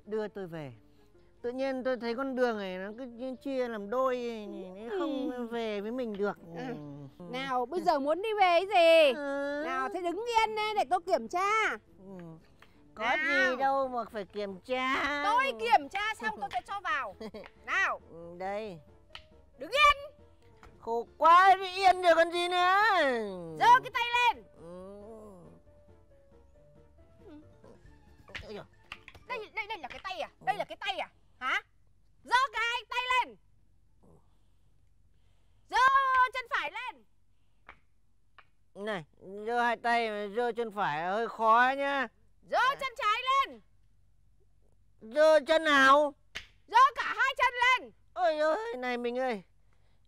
đưa tôi về. Tự nhiên tôi thấy con đường này nó cứ chia làm đôi, không về với mình được. Nào bây giờ muốn đi về cái gì? Nào thế đứng yên đây để tôi kiểm tra. Có nào. Gì đâu mà phải kiểm tra. Tôi kiểm tra xong tôi sẽ cho vào. Nào. Đây. Đứng yên. Khổ quá đi, yên được còn gì nữa. Giơ cái tay lên. Đây là cái tay à? Đây là cái tay à? Hả? Giơ cái tay lên. Giơ chân phải lên. Này, giơ hai tay mà giơ chân phải hơi khó nhá. Giơ chân trái lên. Giơ chân nào? Giơ cả hai chân lên. Ôi ơi, này mình ơi.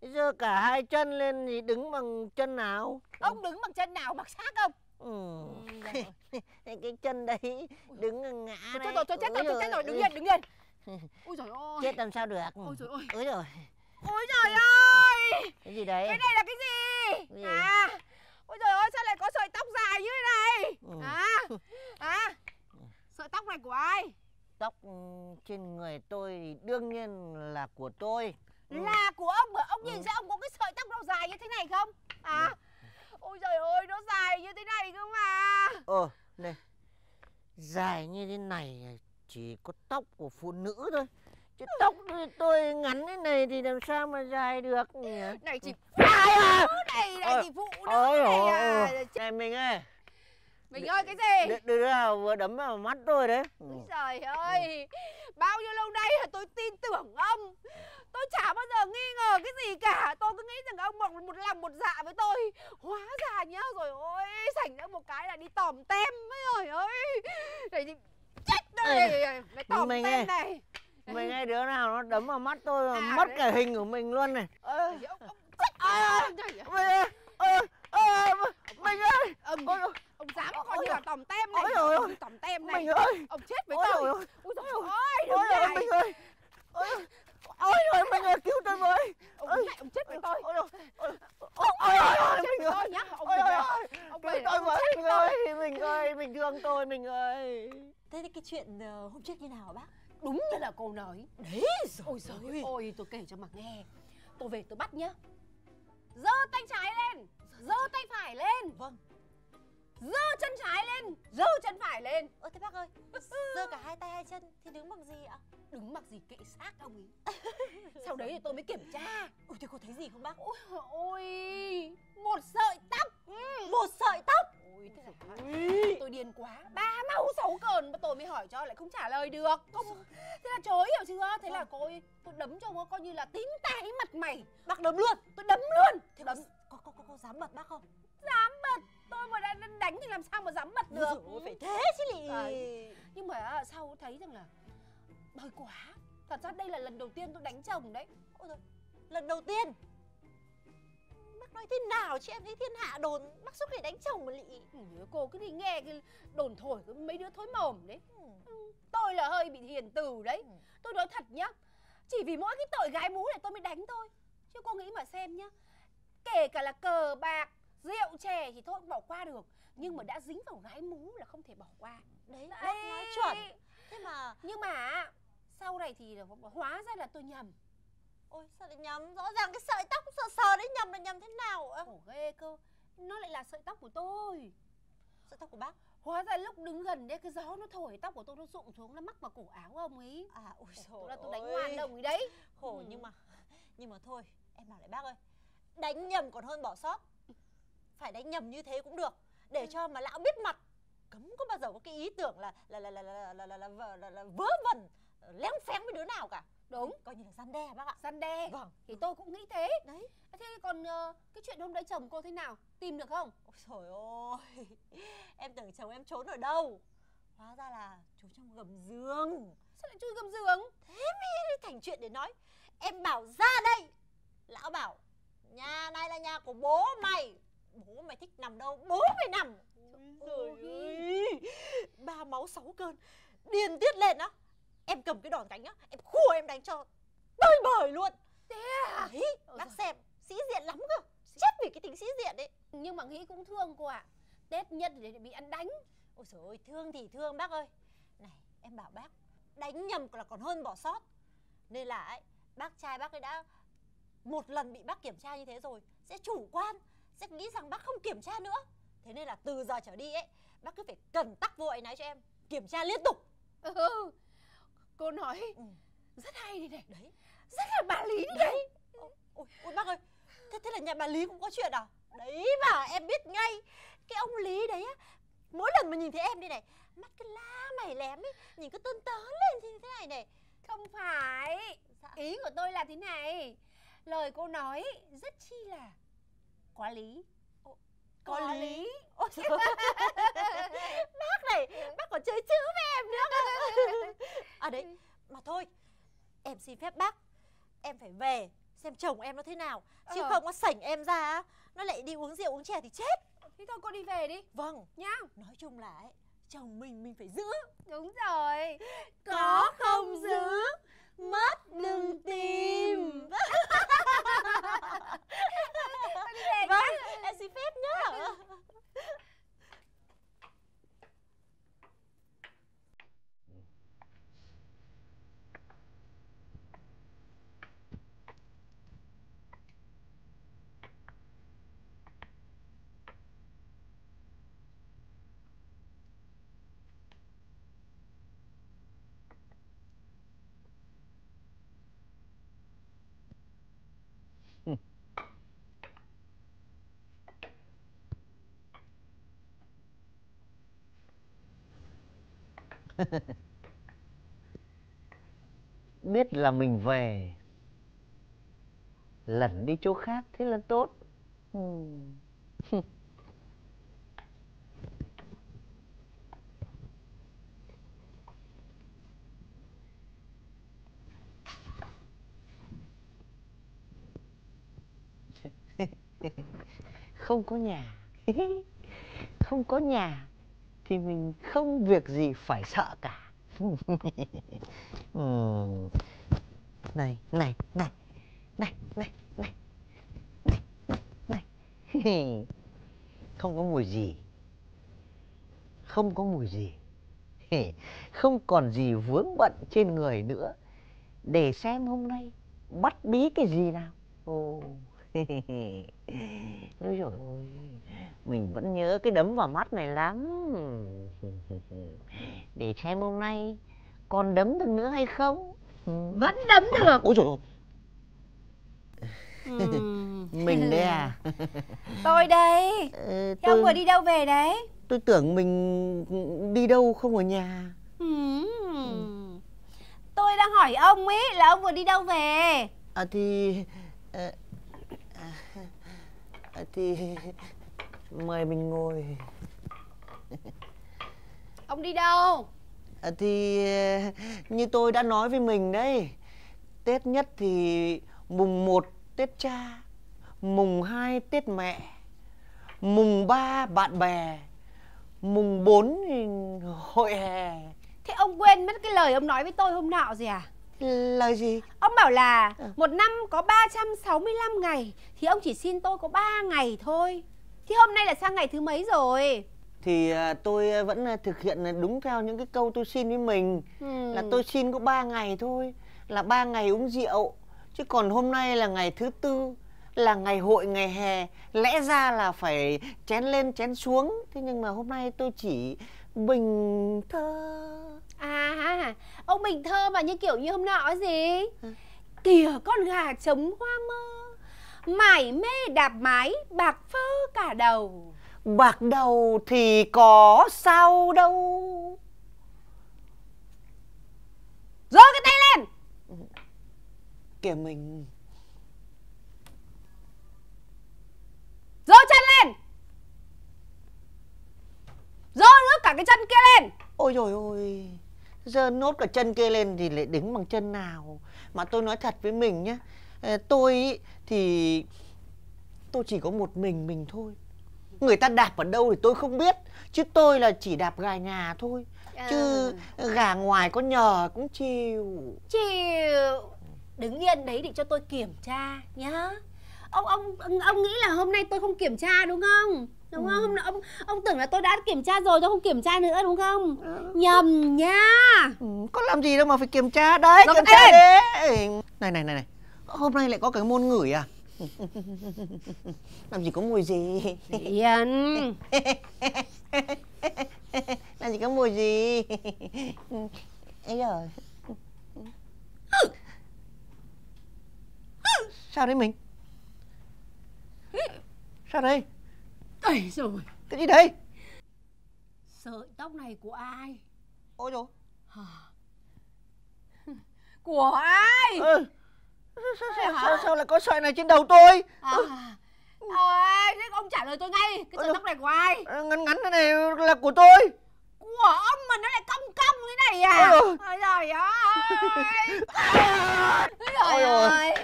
Giơ cả hai chân lên thì đứng bằng chân nào? Ông đứng bằng chân nào? Bằng xác ông. Ừ. Cái chân đấy đứng ngã đấy. Chết rồi, đứng yên. Ôi trời ơi. Chết làm sao được. Ôi trời ơi. Cái gì đấy? Cái này là cái gì? À. Ôi trời ơi, sao lại có sợi tóc dài như thế này? Sợi tóc này của ai? Tóc trên người tôi thì đương nhiên là của tôi. Là của ông mà ông nhìn ra ông có cái sợi tóc nào dài như thế này không? Ôi trời ơi, nó dài như thế này cơ mà. Này, dài như thế này chỉ có tóc của phụ nữ thôi. Chứ tóc tôi ngắn thế này thì làm sao mà dài được nhỉ? Này chỉ phụ nữ này chỉ phụ nữ này. Này mình ơi. Mình ơi cái gì? Đứa nào vừa đấm vào mắt tôi đấy. Trời ơi, bao nhiêu lâu nay tôi tin tưởng ông. Tôi chả bao giờ nghi ngờ cái gì cả. Tôi cứ nghĩ rằng ông một lòng một dạ với tôi. Hóa ra nhá, rồi ôi, sảnh ra một cái là đi tòm tem. Trời ơi, này thì chết đây. Này tòm tem này. Mình nghe đứa nào nó đấm vào mắt tôi là mất cả hình của mình luôn này. Ông chết ơi. Mình ơi. Ông dám coi như là tòm tem này. Tòm tem này. Ông chết với tôi. Ôi trời ơi, đúng rồi. Mình ơi. Ôi trời, mình ơi, cứu tôi với. Ông chết với tôi. Ôi mình ơi. Cứu tôi với, mình ơi. Mình ơi, mình thương tôi, mình ơi. Thế thì cái chuyện hôm trước như nào hả bác? Đúng như là cô nói. Đấy rồi. Ôi tôi kể cho mà nghe. Tôi về tôi bắt nhá. Giơ tay trái lên, giơ tay phải lên. Vâng. Giơ chân trái lên, giơ chân phải lên. Thế bác ơi, giơ cả hai tay hai chân thì đứng bằng gì ạ? Đứng bằng gì kệ xác ông ấy. Sau đấy thì tôi mới kiểm tra. Thế cô thấy gì không bác? Một sợi tóc. Một sợi tóc. Tôi điên quá, ba máu sáu cồn mà tôi mới hỏi cho lại không trả lời được. Thế là chối, hiểu chưa? Thế là cô ấy, tôi đấm cho cô coi như là tím tái mặt mày. Bác đấm luôn, tôi đấm luôn. Thế đấm. Cô dám bật bác không? Dám bật, tôi mà đã đánh thì làm sao mà dám bật được. Phải thế chứ lì. Nhưng mà sau thấy rằng là bơi quá. Thật ra đây là lần đầu tiên tôi đánh chồng đấy. Lần đầu tiên? Bác nói thế nào chứ em thấy thiên hạ đồn bác suốt ngày đánh chồng mà lị. Cô cứ đi nghe cái đồn thổi của mấy đứa thối mồm đấy. Tôi là hơi bị hiền từ đấy. Tôi nói thật nhá, chỉ vì mỗi cái tội gái mú này tôi mới đánh thôi. Chứ cô nghĩ mà xem nhá, kể cả là cờ bạc, rượu chè thì thôi cũng bỏ qua được. Nhưng mà đã dính vào gái mú là không thể bỏ qua. Đấy, bác nói chuẩn. Thế mà... Nhưng mà sau này thì hóa ra là tôi nhầm. Ôi sao lại nhầm? Rõ ràng cái sợi tóc sờ đấy nhầm là nhầm thế nào ạ? Khổ ghê cơ. Nó lại là sợi tóc của tôi. Sợi tóc của bác? Hóa ra lúc đứng gần đấy cái gió nó thổi tóc của tôi nó rụng xuống, nó mắc vào cổ áo ông ấy. Ôi trời ơi, tôi đánh ngoan đồng ấy đấy. Khổ. Nhưng mà thôi, em bảo lại bác ơi, đánh nhầm còn hơn bỏ sót. Phải đánh nhầm như thế cũng được, để cho mà lão biết mặt. Cấm có bao giờ có cái ý tưởng là vớ vẩn léng phén với đứa nào cả. Đúng, coi như là răn đe bác ạ. Răn đe. Vâng. Thì tôi cũng nghĩ thế. Đấy. Thế còn cái chuyện hôm đấy chồng cô thế nào? Tìm được không? Ôi trời ơi. Em tưởng chồng em trốn ở đâu. Hóa ra là trốn trong gầm giường. Sao lại chui gầm giường? Thế mới thành chuyện để nói. Em bảo ra đây. Lão bảo nhà này là nhà của bố mày. Bố mày thích nằm đâu, bố mày nằm. Trời ơi. Ba máu sáu cơn. Điên tiết lên á. Em cầm cái đòn đánh á, em khua em đánh cho tơi bời luôn. Thế à? Đấy, bác xem, sĩ diện lắm cơ. Chết vì cái tính sĩ diện đấy. Nhưng mà nghĩ cũng thương cô ạ. Tết nhất thì bị ăn đánh. Ôi trời ơi, thương thì thương bác ơi. Này, em bảo bác, đánh nhầm là còn hơn bỏ sót. Nên là ấy, bác trai bác ấy đã một lần bị bác kiểm tra như thế rồi, sẽ chủ quan, sẽ nghĩ rằng bác không kiểm tra nữa. Thế nên là từ giờ trở đi ấy, bác cứ phải cẩn tắc vô ấy nấy cho em, kiểm tra liên tục. Cô nói rất hay đi này. Đấy. Rất là bà Lý đi đấy. Ôi bác ơi, thế là nhà bà Lý cũng có chuyện à? Đấy mà em biết ngay. Cái ông Lý đấy á, mỗi lần mà nhìn thấy em đi này, mắt cứ la mày lém ấy, nhìn cứ tơn tớn lên như thế này này. Không phải. Dạ. Ý của tôi là thế này, lời cô nói rất chi là có lý. Có lý. Ôi trời. Bác này, bác còn chơi chữ với em nữa. Đấy, mà thôi, em xin phép bác, em phải về xem chồng em nó thế nào. Chứ không có sảnh em ra, nó lại đi uống rượu uống chè thì chết. Thế thôi cô đi về đi. Vâng nhá. Nói chung là ấy, chồng mình phải giữ. Đúng rồi. Có không giữ, mất đừng tìm. Thôi đi về. Vâng, em xin phép nhá. Biết là mình về lẩn đi chỗ khác thế là tốt. Không có nhà. Không có nhà thì mình không việc gì phải sợ cả. Này. Không có mùi gì. Không có mùi gì. Không còn gì vướng bận trên người nữa. Để xem hôm nay bắt bí cái gì nào. Ôi dồi ôi, mình vẫn nhớ cái đấm vào mắt này lắm. Để xem hôm nay còn đấm được nữa hay không. Vẫn đấm được. Ôi dồi ôi. Mình đây à? Tôi đây. Thế ông vừa đi đâu về đấy? Tôi tưởng mình đi đâu không ở nhà. Tôi đang hỏi ông ấy là ông vừa đi đâu về. Thì mời mình ngồi. Ông đi đâu? Thì như tôi đã nói với mình đấy, Tết nhất thì mùng 1 Tết cha, mùng 2 Tết mẹ, mùng 3 bạn bè, mùng 4 hội hè. Thế ông quên mất cái lời ông nói với tôi hôm nọ gì à? Lời gì? Ông bảo là một năm có 365 ngày thì ông chỉ xin tôi có 3 ngày thôi. Thì hôm nay là sang ngày thứ mấy rồi? Thì tôi vẫn thực hiện đúng theo những cái câu tôi xin với mình. Là tôi xin có 3 ngày thôi. Là 3 ngày uống rượu. Chứ còn hôm nay là ngày thứ tư, là ngày hội, ngày hè. Lẽ ra là phải chén lên chén xuống. Thế nhưng mà hôm nay tôi chỉ bình thơ. À, ông bình thơ mà như kiểu như hôm nọ gì? Kìa con gà trống hoa mơ, mải mê đạp mái, bạc phơ cả đầu. Bạc đầu thì có sao đâu. Giơ cái tay lên. Kìa mình. Giơ chân lên. Giơ nữa cả cái chân kia lên. Ôi dồi ôi, giơ nốt cả chân kia lên thì lại đứng bằng chân nào. Mà tôi nói thật với mình nhá, tôi thì tôi chỉ có một mình thôi. Người ta đạp ở đâu thì tôi không biết. Chứ tôi là chỉ đạp gà nhà thôi. Chứ gà ngoài có nhờ cũng chịu. Chịu. Đứng yên đấy để cho tôi kiểm tra nhá. Ông nghĩ là hôm nay tôi không kiểm tra đúng không? Đúng không? Ông tưởng là tôi đã kiểm tra rồi, tôi không kiểm tra nữa đúng không? Nhầm nha. Có làm gì đâu mà phải kiểm tra đấy. Kiểm tra đấy. Này. Hôm nay lại có cái môn ngửi à? Làm gì có mùi gì? Yên. Làm gì có mùi gì? Ấy rồi. Sao đấy mình? Sao đây? Ây rồi. Cái gì đây? Sợi tóc này của ai? Ôi dồi. Của ai? Sao lại có sợi này trên đầu tôi? Ông trả lời tôi ngay. Cái sợi tóc này của ai? Ngắn ngắn thế này là của tôi. Của ông mà nó lại cong thế này à? Ôi dồi ơi. Ôi dồi ơi.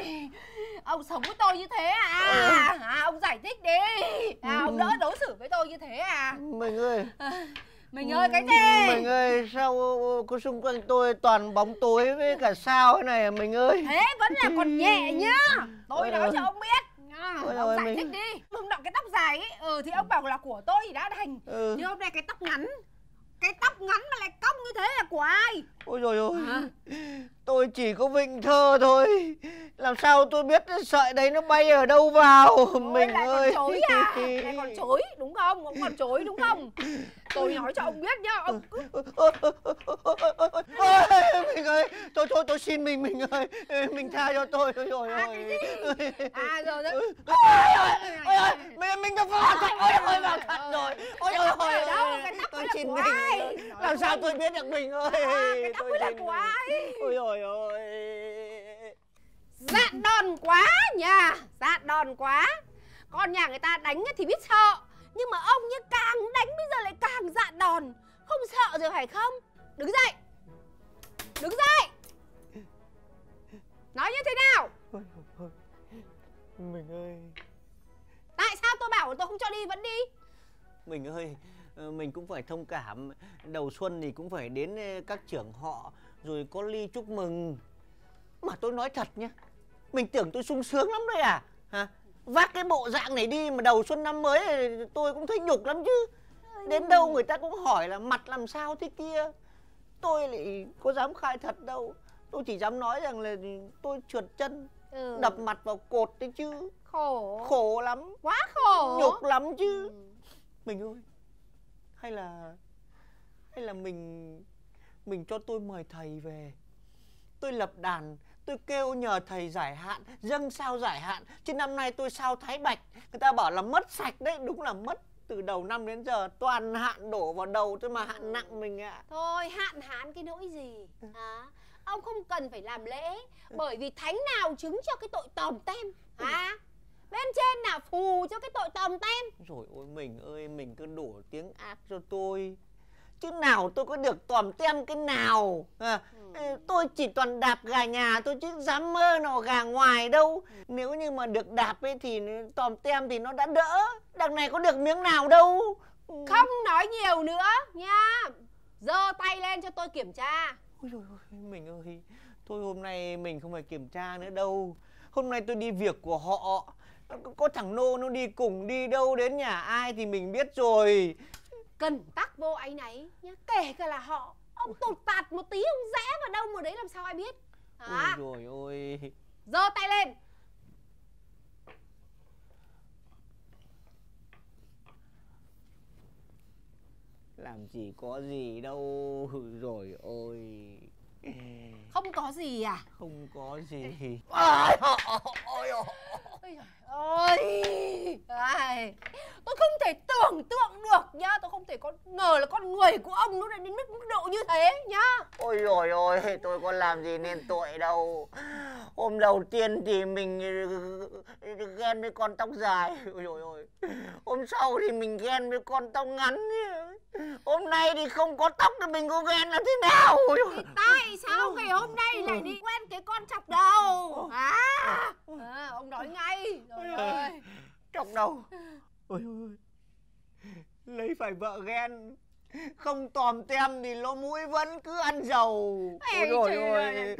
Ông sống với tôi như thế à? Ông giải thích đi. Ông đỡ đối xử với tôi như thế à? Mình ơi. Mình ơi cái gì? Mình ơi, sao cứ xung quanh tôi toàn bóng tối với cả sao thế này mình ơi? Thế vẫn là còn nhẹ nhá. Tôi nói cho ông biết. Ông giải thích đi. Hôm nọ cái tóc dài ấy, thì ông bảo là của tôi thì đã đành. Nhưng hôm nay cái tóc ngắn. Cái tóc ngắn mà lại cong như thế là của ai? Ôi dồi ôi, tôi chỉ có vịnh thơ thôi. Làm sao tôi biết sợi đấy nó bay ở đâu vào? Ôi, mình lại ơi, còn chối à? Lại còn chối đúng không? Ông còn chối đúng không? Tôi nói cho ông biết nhá, ông cứ... Ôi, mình ơi, tôi xin mình ơi, mình tha cho tôi. Ôi dồi ôi. Cái gì? Rồi đấy. Ôi ơi, mình đã phá thật. Ôi ôi, vào thật rồi. Ôi ôi ôi, tôi xin mình. Làm sao tôi biết được mình ơi? Cái tóc ấy là của ai? Ôi ôi ôi. Dạn đòn quá nhà, dạn đòn quá. Con nhà người ta đánh thì biết sợ, nhưng mà ông như càng đánh bây giờ lại càng dạn đòn. Không sợ rồi phải không? Đứng dậy. Đứng dậy. Nói như thế nào? Mình ơi. Tại sao tôi bảo tôi không cho đi vẫn đi? Mình ơi, mình cũng phải thông cảm. Đầu xuân thì cũng phải đến các trưởng họ rồi có ly chúc mừng. Mà tôi nói thật nhá, mình tưởng tôi sung sướng lắm đấy à? Hả? Vác cái bộ dạng này đi mà đầu xuân năm mới tôi cũng thấy nhục lắm chứ. Đến đâu người ta cũng hỏi là mặt làm sao thế kia. Tôi lại có dám khai thật đâu. Tôi chỉ dám nói rằng là tôi trượt chân, đập mặt vào cột đấy chứ. Khổ. Khổ lắm. Quá khổ. Nhục lắm chứ. Mình ơi, hay là mình cho tôi mời thầy về. Tôi lập đàn, tôi kêu nhờ thầy giải hạn, dâng sao giải hạn. Chứ năm nay tôi sao Thái Bạch, người ta bảo là mất sạch đấy. Đúng là mất từ đầu năm đến giờ, toàn hạn đổ vào đầu thôi mà hạn nặng mình ạ. Thôi hạn cái nỗi gì hả? Ông không cần phải làm lễ, bởi vì thánh nào chứng cho cái tội tòm tem hả? Bên trên nào phù cho cái tội tòm tem. Rồi ôi mình ơi, mình cứ đổ tiếng ác cho tôi. Chứ nào tôi có được tòm tem cái nào à, tôi chỉ toàn đạp gà nhà tôi chứ dám mơ nào gà ngoài đâu. Nếu như mà được đạp ấy thì tòm tem thì nó đã đỡ. Đằng này có được miếng nào đâu. Không nói nhiều nữa nha. Giơ tay lên cho tôi kiểm tra. Ôi dồi ôi, mình ơi, thôi hôm nay mình không phải kiểm tra nữa đâu. Hôm nay tôi đi việc của họ. Có thằng Nô nó đi cùng, đi đâu đến nhà ai thì mình biết rồi. Cần tắc vô áy náy nhá. Kể cả là họ, ông tụt tạt một tí ông rẽ vào đâu mà đấy làm sao ai biết hả? Ôi dồi ôi. Giơ tay lên. Làm gì có gì đâu. Rồi ôi. Không có gì à? Không có gì. Ôi ôi ôi. Tôi không thể tưởng tượng được nhá. Tôi không thể có ngờ là con người của ông nó đến mức độ như thế nhá. Ôi rồi ôi, tôi có làm gì nên tội đâu. Hôm đầu tiên thì mình ghen với con tóc dài. Ôi rồi ôi. Hôm sau thì mình ghen với con tóc ngắn. Hôm nay thì không có tóc thì mình có ghen làm thế nào? Thì tại sao ngày hôm nay lại đi quen cái con chọc đầu hả? Ông nói ngay. Rồi ôi. Chọc đầu. Ôi ôi. Lấy phải vợ ghen. Không tòm tem thì lỗ mũi vẫn cứ ăn dầu. Ôi rồi ôi.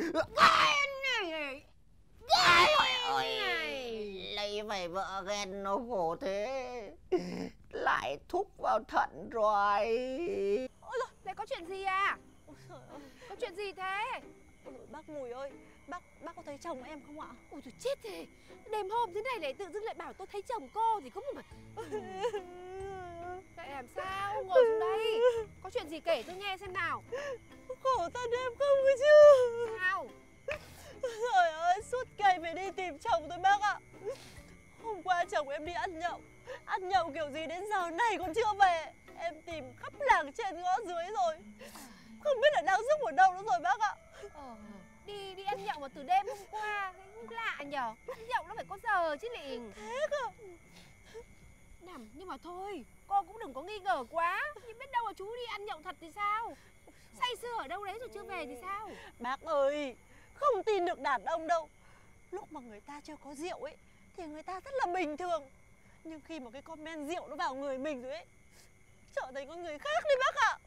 Lấy phải vợ ghen nó khổ thế. Lại thúc vào thận rồi. Ôi rồi, lại có chuyện gì à? Có chuyện gì thế? Ôi, bác Mùi ơi, bác có thấy chồng em không ạ? Ôi trời chết thế. Đêm hôm thế này lại tự dưng lại bảo tôi thấy chồng cô thì cũng mà. Tại làm sao? Ngồi xuống đây. Có chuyện gì kể tôi nghe xem nào. Khổ thân em không có chứ. Sao? Trời ơi, suốt ngày phải đi tìm chồng tôi bác ạ. Hôm qua chồng em đi ăn nhậu. Ăn nhậu kiểu gì đến giờ này còn chưa về. Em tìm khắp làng trên ngõ dưới rồi. Không biết là đang giúp ở đâu nữa rồi bác ạ. Đi ăn nhậu mà từ đêm hôm qua. Cũng lạ nhở. Ăn nhậu nó phải có giờ chứ lị. Thế cơ. Nằm nhưng mà thôi, cô cũng đừng có nghi ngờ quá. Nhưng biết đâu mà chú đi ăn nhậu thật thì sao? Say sưa ở đâu đấy rồi chưa về thì sao? Bác ơi, không tin được đàn ông đâu. Lúc mà người ta chưa có rượu ấy thì người ta rất là bình thường, nhưng khi mà cái con men rượu nó vào người mình rồi ấy, trở thành con người khác đấy bác ạ.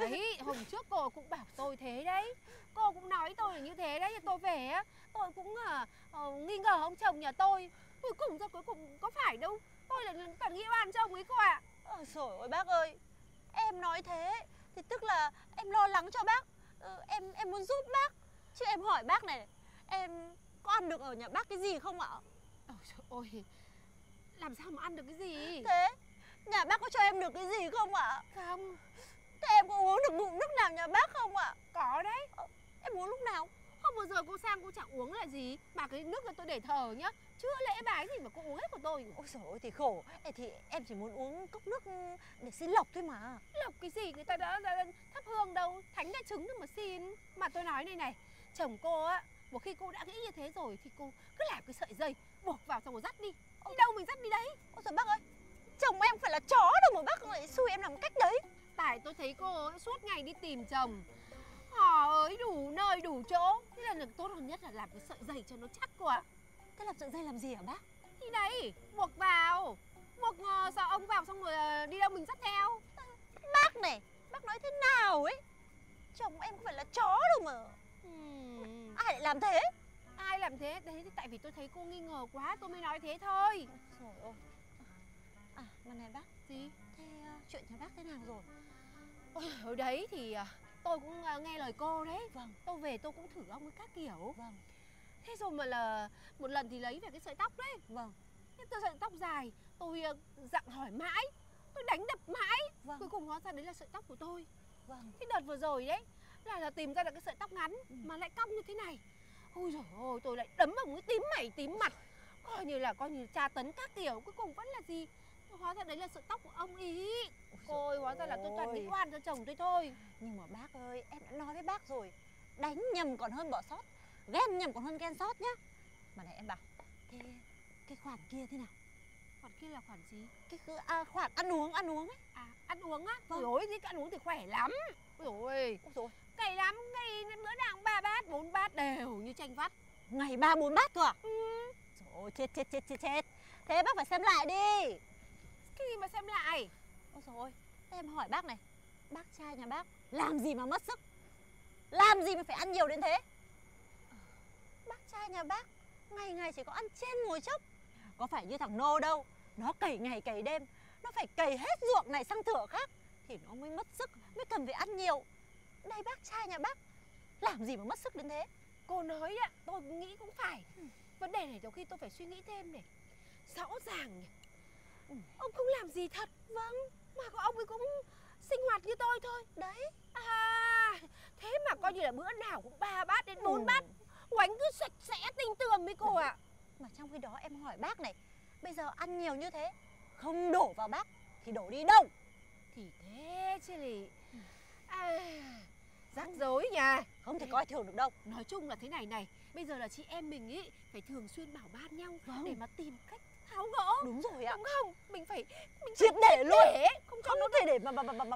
Đấy, hôm trước cô cũng bảo tôi thế đấy, cô cũng nói tôi là như thế đấy. Tôi về á, tôi cũng nghi ngờ ông chồng nhà tôi. Cuối cùng ra cuối cùng có phải đâu, tôi là toàn nghĩ oan cho ông ấy cô ạ. Trời ơi bác ơi, em nói thế thì tức là em lo lắng cho bác, em muốn giúp bác. Chứ em hỏi bác này, em có ăn được ở nhà bác cái gì không ạ? Trời ơi, làm sao mà ăn được cái gì? Thế nhà bác có cho em được cái gì không ạ? Không. Thế em có uống được bụng nước nào nhà bác không ạ? Có đấy. Em uống lúc nào? Không, vừa rồi cô sang cô chẳng uống là gì. Mà cái nước tôi để thờ nhá, chưa lẽ bà ấy gì mà cô uống hết của tôi. Ôi trời ơi thì khổ. Thì em chỉ muốn uống cốc nước để xin lộc thôi mà. Lộc cái gì, người ta đã thắp hương đâu, thánh đã trứng đâu mà xin. Mà tôi nói này này, chồng cô á, một khi cô đã nghĩ như thế rồi thì cô cứ làm cái sợi dây buộc vào xong rồi dắt đi. Đi đâu mình dắt đi đấy. Ôi trời bác ơi, chồng em phải là chó đâu mà bác lại xui em làm cách đấy. Tại tôi thấy cô suốt ngày đi tìm chồng, họ ơi đủ nơi đủ chỗ. Thế là tốt hơn nhất là làm cái sợi dây cho nó chắc cô ạ. Thế làm sợi dây làm gì hả bác? Đi đấy, buộc vào, buộc sợ ông vào xong rồi đi đâu mình dắt theo. Bác này, bác nói thế nào ấy, chồng em không phải là chó đâu mà. Ai lại làm thế? Ai làm thế? Đấy thì tại vì tôi thấy cô nghi ngờ quá tôi mới nói thế thôi. Trời ơi. Mà này bác, gì? Thế chuyện nhà bác thế nào rồi? Ôi ở đấy thì tôi cũng nghe lời cô đấy. Vâng. Tôi về tôi cũng thử ông với các kiểu. Vâng. Thế rồi mà là một lần thì lấy về cái sợi tóc đấy. Vâng. Thế tôi sợi tóc dài, tôi dặn hỏi mãi, tôi đánh đập mãi. Vâng. Cuối cùng hóa ra đấy là sợi tóc của tôi. Vâng. Thế đợt vừa rồi đấy là tìm ra được cái sợi tóc ngắn mà lại cong như thế này. Ôi giời ơi, tôi lại đấm vào mũi tím mày tím mặt, coi như tra tấn các kiểu. Cuối cùng vẫn là gì? Hóa ra đấy là sợi tóc của ông ý. Ôi hóa ra là tôi toàn bị oan cho chồng tôi thôi. Nhưng mà bác ơi, em đã nói với bác rồi, đánh nhầm còn hơn bỏ sót, ghen nhầm còn hơn ghen sót nhá. Mà này em bảo, thế cái khoản kia thế nào? Khoản kia là khoản gì? Khoản ăn uống ấy. Ăn uống á? Vâng. Ôi dồi, ăn uống thì khỏe lắm. Ôi dồi, cày lắm, ngày bữa nào 3 bát 4 bát đều như chanh vắt. Ngày 3 4 bát cơ à? Ừ. Trời ơi, chết. Thế bác phải xem lại đi. Cái gì mà xem lại? Ôi trời ơi, em hỏi bác này, bác trai nhà bác làm gì mà mất sức, làm gì mà phải ăn nhiều đến thế? Bác trai nhà bác ngày ngày chỉ có ăn trên ngồi chốc. Có phải như thằng Nô đâu, nó cày ngày cày đêm, nó phải cày hết ruộng này sang thửa khác thì nó mới mất sức, mới cần phải ăn nhiều. Đây bác trai nhà bác làm gì mà mất sức đến thế? Cô nói ạ, tôi nghĩ cũng phải. Vấn đề này nhiều khi tôi phải suy nghĩ thêm này. Rõ ràng nhỉ, ông không làm gì thật. Vâng. Mà có ông ấy cũng sinh hoạt như tôi thôi. Đấy. Thế mà coi như là bữa nào cũng 3 bát đến 4 bát, quánh cứ sạch sẽ tinh tường với cô ạ. Mà trong khi đó em hỏi bác này, bây giờ ăn nhiều như thế, không đổ vào bác thì đổ đi đâu? Thì thế chứ lì. Rắc rối nhà. Không thể coi thường được đâu. Nói chung là thế này này, bây giờ là chị em mình ý phải thường xuyên bảo ban nhau. Vâng. Để mà tìm cách tháo gỡ. Đúng rồi ạ. Đúng không? Mình triệt để luôn. Không có thể để mà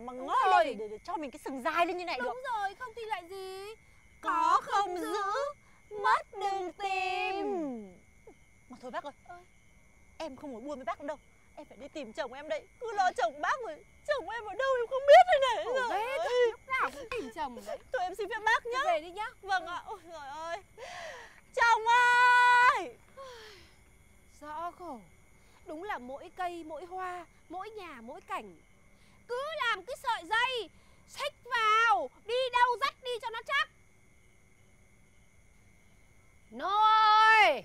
ngoi lên để cho mình cái sừng dài lên như này. Đúng được. Đúng rồi, không thì lại gì? Có không giữ, mất đừng tìm. Mà thôi bác ơi, em không muốn buôn với bác đâu. Em phải đi tìm chồng em đây. Cứ lo chồng bác rồi, chồng em ở đâu em không biết đây này. Ôi hết, lúc nào cũng tìm chồng đấy. Thôi em xin phép bác nhá. Về đi nhá. Vâng ạ. Ôi trời ơi, chồng ơi. Rõ khổ, đúng là mỗi cây, mỗi hoa, mỗi nhà, mỗi cảnh. Cứ làm cái sợi dây, xách vào, đi đâu dắt đi cho nó chắc. Nô ơi!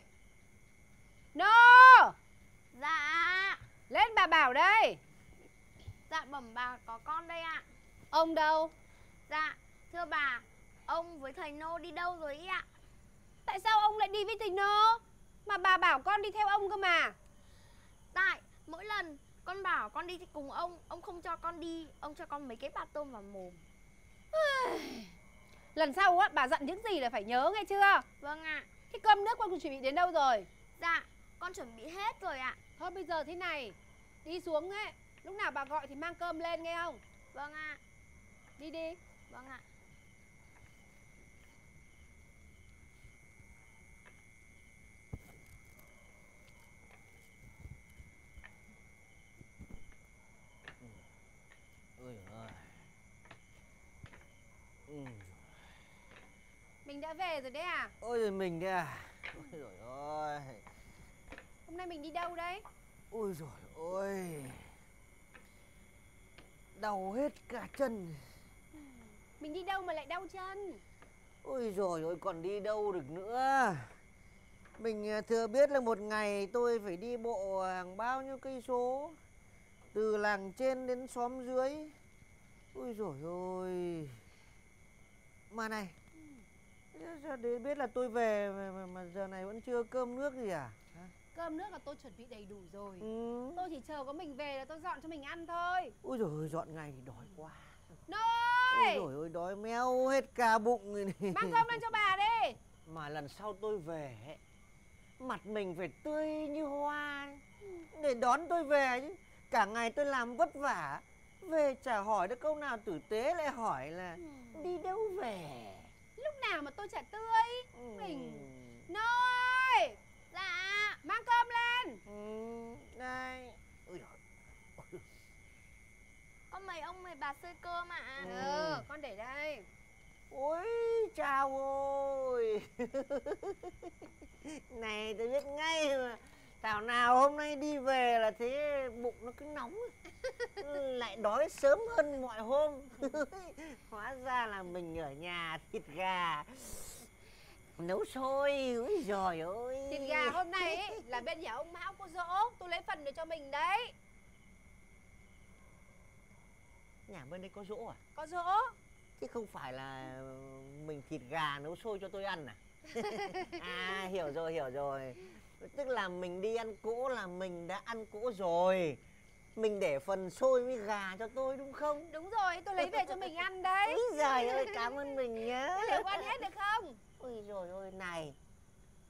Nô! Dạ! Lên bà Bảo đây! Dạ bẩm bà, có con đây ạ. Ông đâu? Dạ, thưa bà, ông với thầy Nô đi đâu rồi ý ạ? Tại sao ông lại đi với thầy Nô? Mà bà bảo con đi theo ông cơ mà. Tại mỗi lần con bảo con đi cùng ông không cho con đi, ông cho con mấy cái bát tôm vào mồm. Lần sau á, bà dặn những gì là phải nhớ nghe chưa? Vâng ạ. Cái cơm nước con chuẩn bị đến đâu rồi? Dạ, con chuẩn bị hết rồi ạ. Thôi bây giờ thế này, đi xuống ấy, lúc nào bà gọi thì mang cơm lên nghe không? Vâng ạ. Đi đi. Vâng ạ. Mình đã về rồi đấy à? Ôi mình đây à? Ôi dồi ôi. Hôm nay mình đi đâu đấy? Ôi dồi ôi, đau hết cả chân. Mình đi đâu mà lại đau chân? Ôi dồi ôi, còn đi đâu được nữa. Mình thừa biết là một ngày tôi phải đi bộ hàng bao nhiêu cây số, từ làng trên đến xóm dưới. Ôi dồi ôi. Mà này, giờ để biết là tôi về mà giờ này vẫn chưa cơm nước gì à? Cơm nước là tôi chuẩn bị đầy đủ rồi. Tôi chỉ chờ có mình về là tôi dọn cho mình ăn thôi. Ôi dồi ôi, dọn ngày thì đói quá. Nơi! Ôi dồi ôi, đói méo hết cả bụng rồi này. Mang cơm lên cho bà đi. Mà lần sau tôi về, mặt mình phải tươi như hoa để đón tôi về chứ. Cả ngày tôi làm vất vả, về chả hỏi được câu nào tử tế, lại hỏi là đi đâu về. Lúc nào mà tôi chả tươi. Mình... Nơi! Dạ, mang cơm lên. Đây. Ôi giời ơi. Ông mày bà xơi cơm ạ. À. Con để đây. Ôi, chào ôi. Này, tôi biết ngay mà. Thảo nào hôm nay đi về là thế bụng nó cứ nóng. Lại đói sớm hơn mọi hôm. Hóa ra là mình ở nhà thịt gà nấu xôi. Úi giời ơi, thịt gà hôm nay ấy, là bên nhà ông Mão có dỗ, tôi lấy phần để cho mình đấy. Nhà bên đây có dỗ à? Có dỗ. Chứ không phải là mình thịt gà nấu xôi cho tôi ăn à? À, hiểu rồi, hiểu rồi. Tức là mình đi ăn cỗ là mình đã ăn cỗ rồi, mình để phần xôi với gà cho tôi đúng không? Đúng rồi, tôi lấy về cho mình ăn đấy. Úi giời ơi, cảm ơn mình nhé. Liệu ăn hết được không? Ôi dồi ôi, này,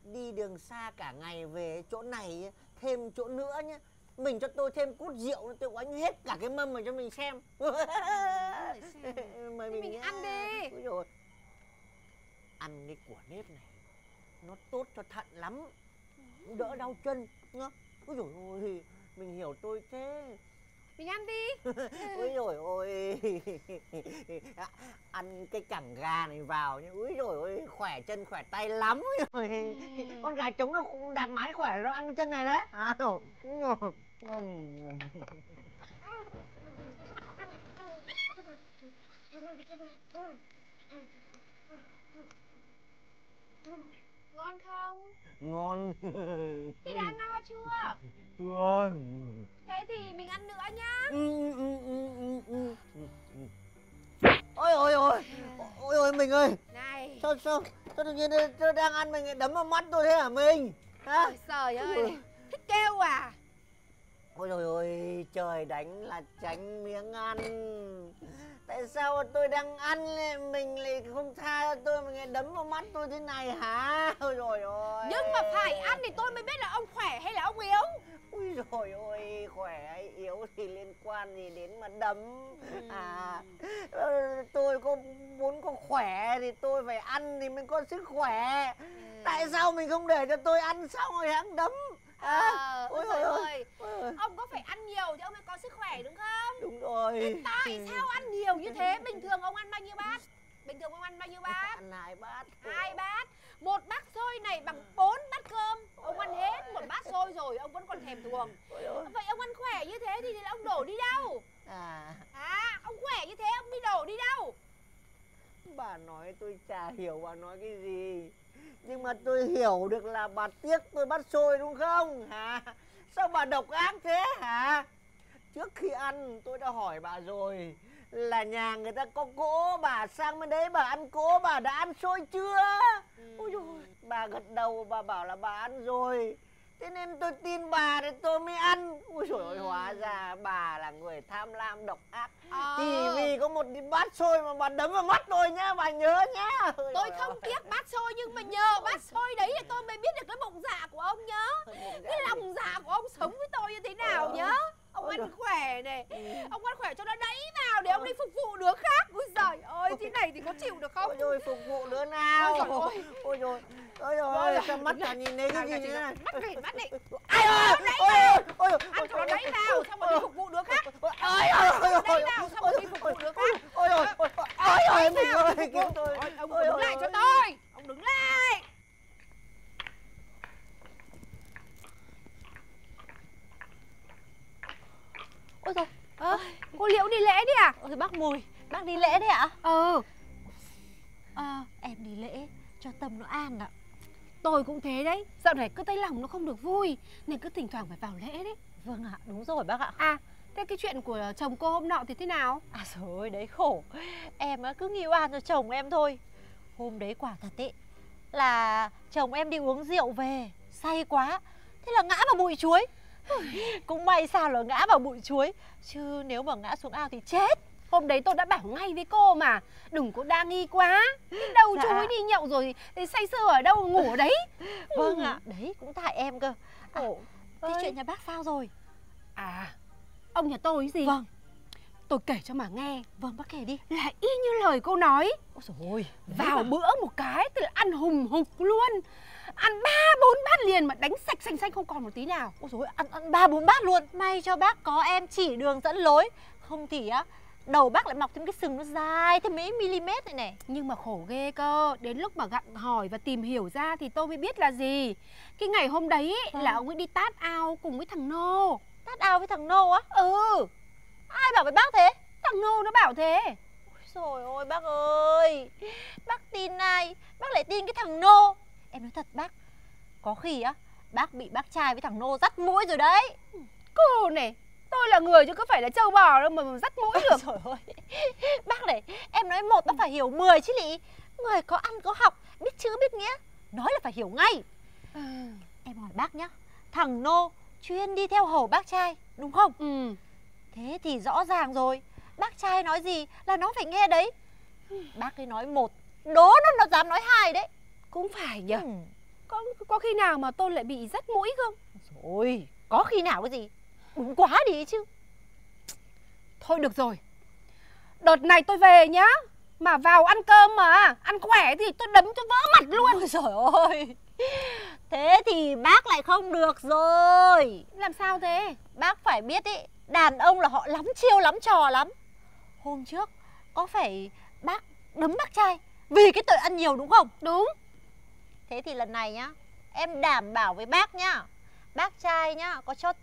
đi đường xa cả ngày về chỗ này thêm chỗ nữa nhá. Mình cho tôi thêm cút rượu nữa, tôi oánh hết cả cái mâm này cho mình xem. Mời mình nhá. Ăn đi. Ôi dồi, ăn cái của nếp này nó tốt cho thận lắm, đỡ đau chân nhá. Ôi dồi ôi, mình hiểu tôi thế. Mình ăn đi. Úi dồi ôi. Ăn cái cẳng gà này vào nhá. Úi dồi ôi, khỏe chân khỏe tay lắm. Con gà trống nó cũng đạp mái khỏe, nó ăn chân này đấy. Ngon không? Ngon. Thế đã no chưa? Ngon. Thế thì mình ăn nữa nhá. Ôi ôi ôi. Ôi ôi mình ơi. Này. Sao tự nhiên tôi đang ăn mình đấm vào mắt tôi thế hả mình? Hả? Ôi trời ơi. Thích kêu à? Ôi trời ơi, trời đánh là tránh miếng ăn. Tại sao tôi đang ăn mình lại không tha cho tôi, mình lại đấm vào mắt tôi thế này hả? Ôi trời ơi. Nhưng mà phải ăn thì tôi mới biết là ông khỏe hay là ông yếu. Ôi trời ơi, khỏe hay yếu thì liên quan gì đến mà đấm. Tôi có muốn có khỏe thì tôi phải ăn thì mình có sức khỏe. Tại sao mình không để cho tôi ăn xong rồi hắn đấm? Ôi trời ơi, ông có phải ăn nhiều thì ông mới có sức khỏe đúng không? Đúng rồi. Thế tại sao ăn nhiều như thế? Bình thường ông ăn bao nhiêu bát? Bình thường ông ăn bao nhiêu bát? Ăn 2 bát. 2 bát. Một bát xôi này bằng 4 bát cơm. Ông ăn hết 1 bát xôi rồi, ông vẫn còn thèm thuồng. Vậy ông ăn khỏe như thế thì ông đổ đi đâu? Ông khỏe như thế ông đi đổ đi đâu? Bà nói tôi chả hiểu bà nói cái gì. Nhưng mà tôi hiểu được là bà tiếc tôi bắt xôi đúng không hả? Sao bà độc ác thế hả? Trước khi ăn tôi đã hỏi bà rồi, là nhà người ta có cỗ, bà sang bên đấy bà ăn cỗ, bà đã ăn xôi chưa? Ôi dồi, bà gật đầu bà bảo là bà ăn rồi. Thế nên tôi tin bà thì tôi mới ăn. Ôi dồi ôi, hóa ra bà là người tham lam độc ác. Chỉ vì có 1 bát xôi mà bà đấm vào mắt tôi nhá, bà nhớ nhá. Tôi không tiếc bát xôi, nhưng mà nhờ bát xôi đấy là tôi mới biết được cái bụng dạ của ông nhớ. Cái lòng dạ của ông sống với tôi như thế nào nhớ. Ông ăn khỏe này, ông ăn khỏe cho nó đẩy vào để ông đi phục vụ đứa khác. Ôi giời ơi, thế này thì có chịu được không? Ôi rồi phục vụ đứa nào? Ôi rồi, ôi rồi, sao mắt cả nhìn thấy cái gì như thế này? Mắt này, ai ơi, ôi rồi, ăn cho nó đẩy vào, xong rồi đi phục vụ đứa khác. Đẩy vào, xong rồi đi phục vụ đứa khác. Ôi rồi, mình ơi, cứu tôi. Ông đứng lại cho tôi. Cô Liễu đi lễ đi à? Bác Mùi, bác đi lễ đấy ạ? Em đi lễ cho tâm nó an ạ. Tôi cũng thế đấy, dạo này cứ thấy lòng nó không được vui nên cứ thỉnh thoảng phải vào lễ đấy. Vâng ạ, đúng rồi bác ạ. À, thế cái chuyện của chồng cô hôm nọ thì thế nào? À trời ơi, đấy khổ. Em cứ nghĩ oan cho chồng em thôi. Hôm đấy quả thật ấy, là chồng em đi uống rượu về, say quá, thế là ngã vào bụi chuối. Cũng may sao là ngã vào bụi chuối, chứ nếu mà ngã xuống ao thì chết. Hôm đấy tôi đã bảo ngay với cô mà, đừng có đa nghi quá. Đâu chú ấy đi nhậu rồi say sưa ở đâu ngủ ở đấy. Vâng ạ, đấy cũng tại em cơ. Thế chuyện nhà bác sao rồi? À, ông nhà tôi gì? Vâng, tôi kể cho mà nghe. Vâng, bác kể đi. Là y như lời cô nói. Ôi dồi ôi, vào bữa một cái thì ăn hùng hục luôn. Ăn 3-4 bát liền mà đánh sạch xanh xanh không còn một tí nào. Ôi dồi ôi, ăn 3-4 bát luôn. May cho bác có em chỉ đường dẫn lối. Không thì á, đầu bác lại mọc thêm cái sừng nó dài thêm mấy mm này này. Nhưng mà khổ ghê cơ. Đến lúc mà gặng hỏi và tìm hiểu ra thì tôi mới biết là gì. Cái ngày hôm đấy ấy, là ông ấy đi tát ao cùng với thằng Nô. Tát ao với thằng Nô á? Ừ. Ai bảo với bác thế? Thằng Nô nó bảo thế. Trời ơi bác ơi, bác tin ai? Bác lại tin cái thằng Nô. Em nói thật bác, có khi á bác bị bác trai với thằng Nô dắt mũi rồi đấy. Cô này, tôi là người chứ có phải là trâu bò đâu mà dắt mũi được. Trời ơi, bác này, em nói một bác phải hiểu 10 chứ lị. Người có ăn có học, biết chữ biết nghĩa, nói là phải hiểu ngay. Em hỏi bác nhá, thằng Nô chuyên đi theo hầu bác trai, đúng không? Ừ. Thế thì rõ ràng rồi, bác trai nói gì là nó phải nghe đấy. Bác ấy nói một, đố nó dám nói hai đấy. Cũng phải nhỉ. Có khi nào mà tôi lại bị dắt mũi không? Rồi, có khi nào cái gì. Đúng quá đi chứ. Thôi được rồi, đợt này tôi về nhá. Mà vào ăn cơm mà ăn khỏe thì tôi đấm cho vỡ mặt luôn. Ôi trời ơi, thế thì bác lại không được rồi. Làm sao thế? Bác phải biết ý, đàn ông là họ lắm chiêu lắm trò lắm. Hôm trước có phải bác đấm bác trai vì cái tội ăn nhiều đúng không? Đúng. Thế thì lần này nhá, em đảm bảo với bác nhá, bác trai nhá, có cho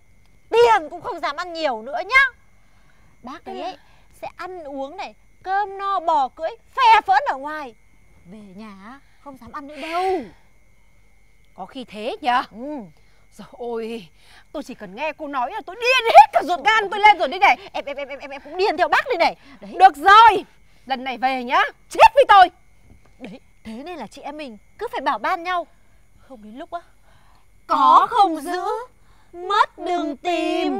tiền cũng không dám ăn nhiều nữa nhá. Bác ấy sẽ ăn uống này, cơm no bò cưỡi, phè phỡn ở ngoài, về nhà không dám ăn nữa đâu. Có khi thế nhở? Rồi ôi, tôi chỉ cần nghe cô nói là tôi điên hết cả ruột gan tôi lên rồi đây này. Em cũng điên theo bác đây này. Đấy. Được rồi, lần này về nhá, chết với tôi. Đấy, thế nên là chị em mình cứ phải bảo ban nhau, không đến lúc á có không giữ, mất đừng tìm.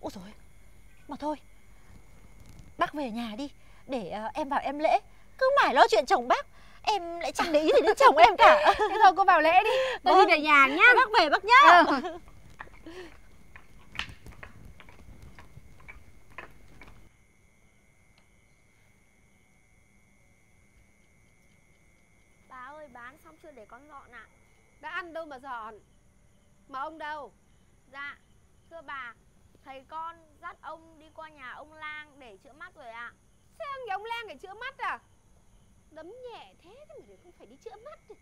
Ôi trời, mà thôi, bác về nhà đi, để em vào em lễ. Cứ mãi lo chuyện chồng bác, em lại chẳng để ý gì đến chồng em cả. Thế thôi cô vào lễ đi, tôi đi về nhà nhá. Bác về bác nhá. Bà ơi, bán xong chưa để con dọn ạ? Đã ăn đâu mà dọn. Mà ông đâu? Dạ, thưa bà, thầy con dắt ông đi qua nhà ông Lang để chữa mắt rồi ạ. Sao nhà ông Lang để chữa mắt à? Đấm nhẹ thế mà không phải đi chữa mắt.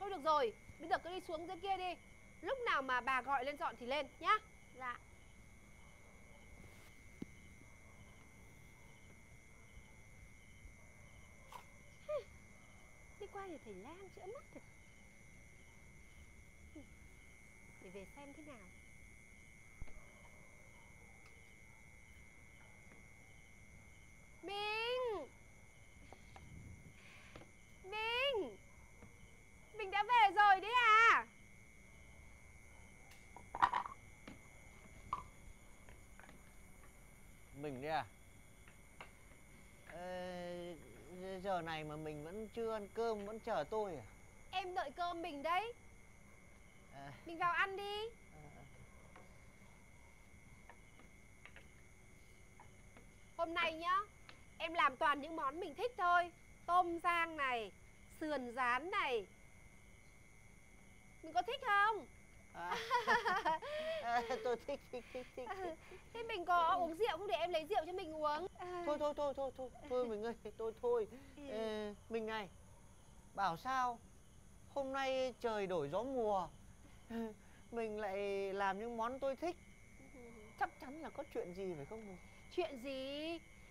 Thôi được rồi, bây giờ cứ đi xuống dưới kia đi. Lúc nào mà bà gọi lên dọn thì lên nhá. Dạ. Đi qua thì thầy Lang chữa mắt rồi. Để về xem thế nào. Minh! Minh! Mình đã về rồi đấy à? Mình đấy à? Giờ này mà mình vẫn chưa ăn cơm, vẫn chờ tôi à? Em đợi cơm mình đấy. Mình vào ăn đi. Hôm nay nhá, em làm toàn những món mình thích thôi. Tôm rang này, sườn rán này. Mình có thích không? Tôi thích. Thế mình có uống rượu không, để em lấy rượu cho mình uống? Thôi mình ơi, thôi. Mình này, bảo sao hôm nay trời đổi gió mùa, mình lại làm những món tôi thích. chắc chắn là có chuyện gì phải không Mùi? Chuyện gì?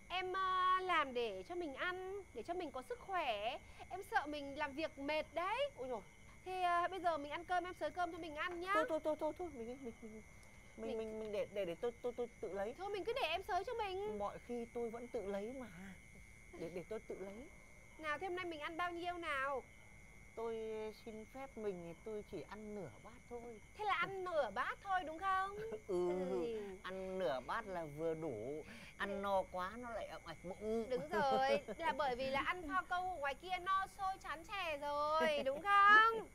Em làm để cho mình ăn, để cho mình có sức khỏe. Em sợ mình làm việc mệt đấy. Ôi dồi. Thì bây giờ mình ăn cơm, em sới cơm cho mình ăn nhá. Thôi mình để tôi tự lấy. Thôi mình cứ để em sới cho mình. Mọi khi tôi vẫn tự lấy mà. Để tôi tự lấy. Nào thế hôm nay mình ăn bao nhiêu nào? Tôi xin phép mình thì tôi chỉ ăn nửa bát thôi. Thế là ăn nửa bát thôi đúng không? Ừ, ăn nửa bát là vừa đủ. Ăn no quá nó lại ậm ạch bụng. Đúng rồi, là bởi vì là ăn phao câu ngoài kia no sôi chán chè rồi, đúng không?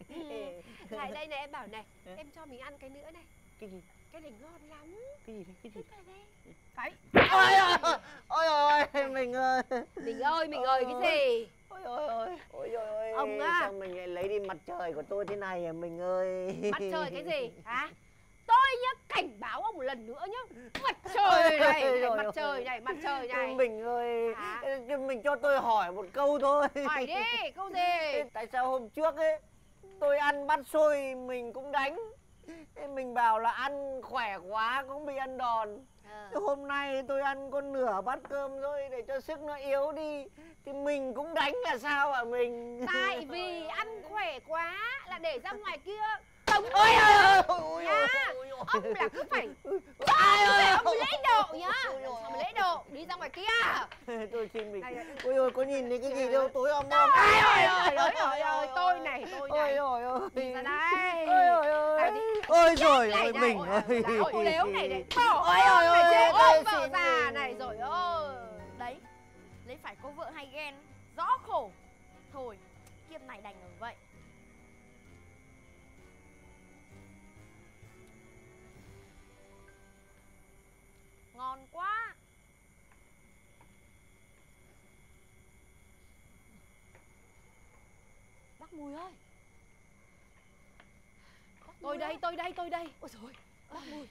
Lại đây này em bảo này, em cho mình ăn cái nữa này. Cái gì? Cái này ngon lắm. Cái gì đấy? Cái gì? Cái ôi ôi mình ơi. Mình ơi cái gì? Ôi ôi. Ông á, sao mình lại lấy đi mặt trời của tôi thế này à mình ơi. Mặt trời cái gì hả? Tôi nhá, cảnh báo ông một lần nữa nhá. Mặt trời này, mặt trời này. Mình ơi, mình cho tôi hỏi một câu thôi. Hỏi đi, câu gì? Tại sao hôm trước ấy tôi ăn bát xôi mình cũng đánh. Mình bảo là ăn khỏe quá cũng bị ăn đòn. Hôm nay tôi ăn con nửa bát cơm thôi để cho sức nó yếu đi thì mình cũng đánh là sao ạ mình? Tại vì ăn khỏe quá là để ra ngoài kia tống. Ông là cứ phải ông lấy độ nhá. Sao mà lấy độ, đi ra ngoài kia. Tôi xin mình. Ôi ôi có nhìn thấy cái gì đâu tối om om. Ôi tôi này. Đi ra đây. Ôi rồi ơi mình ơi. Ôi léo này này. Ôi vợ già này rồi ơi. Đấy. Lấy phải cô vợ hay ghen, rõ khổ. Thôi, kiếp này đành ở vậy. Ngon quá. Bác Mùi ơi. Tôi đây. Ôi trời ơi, bác Mùi.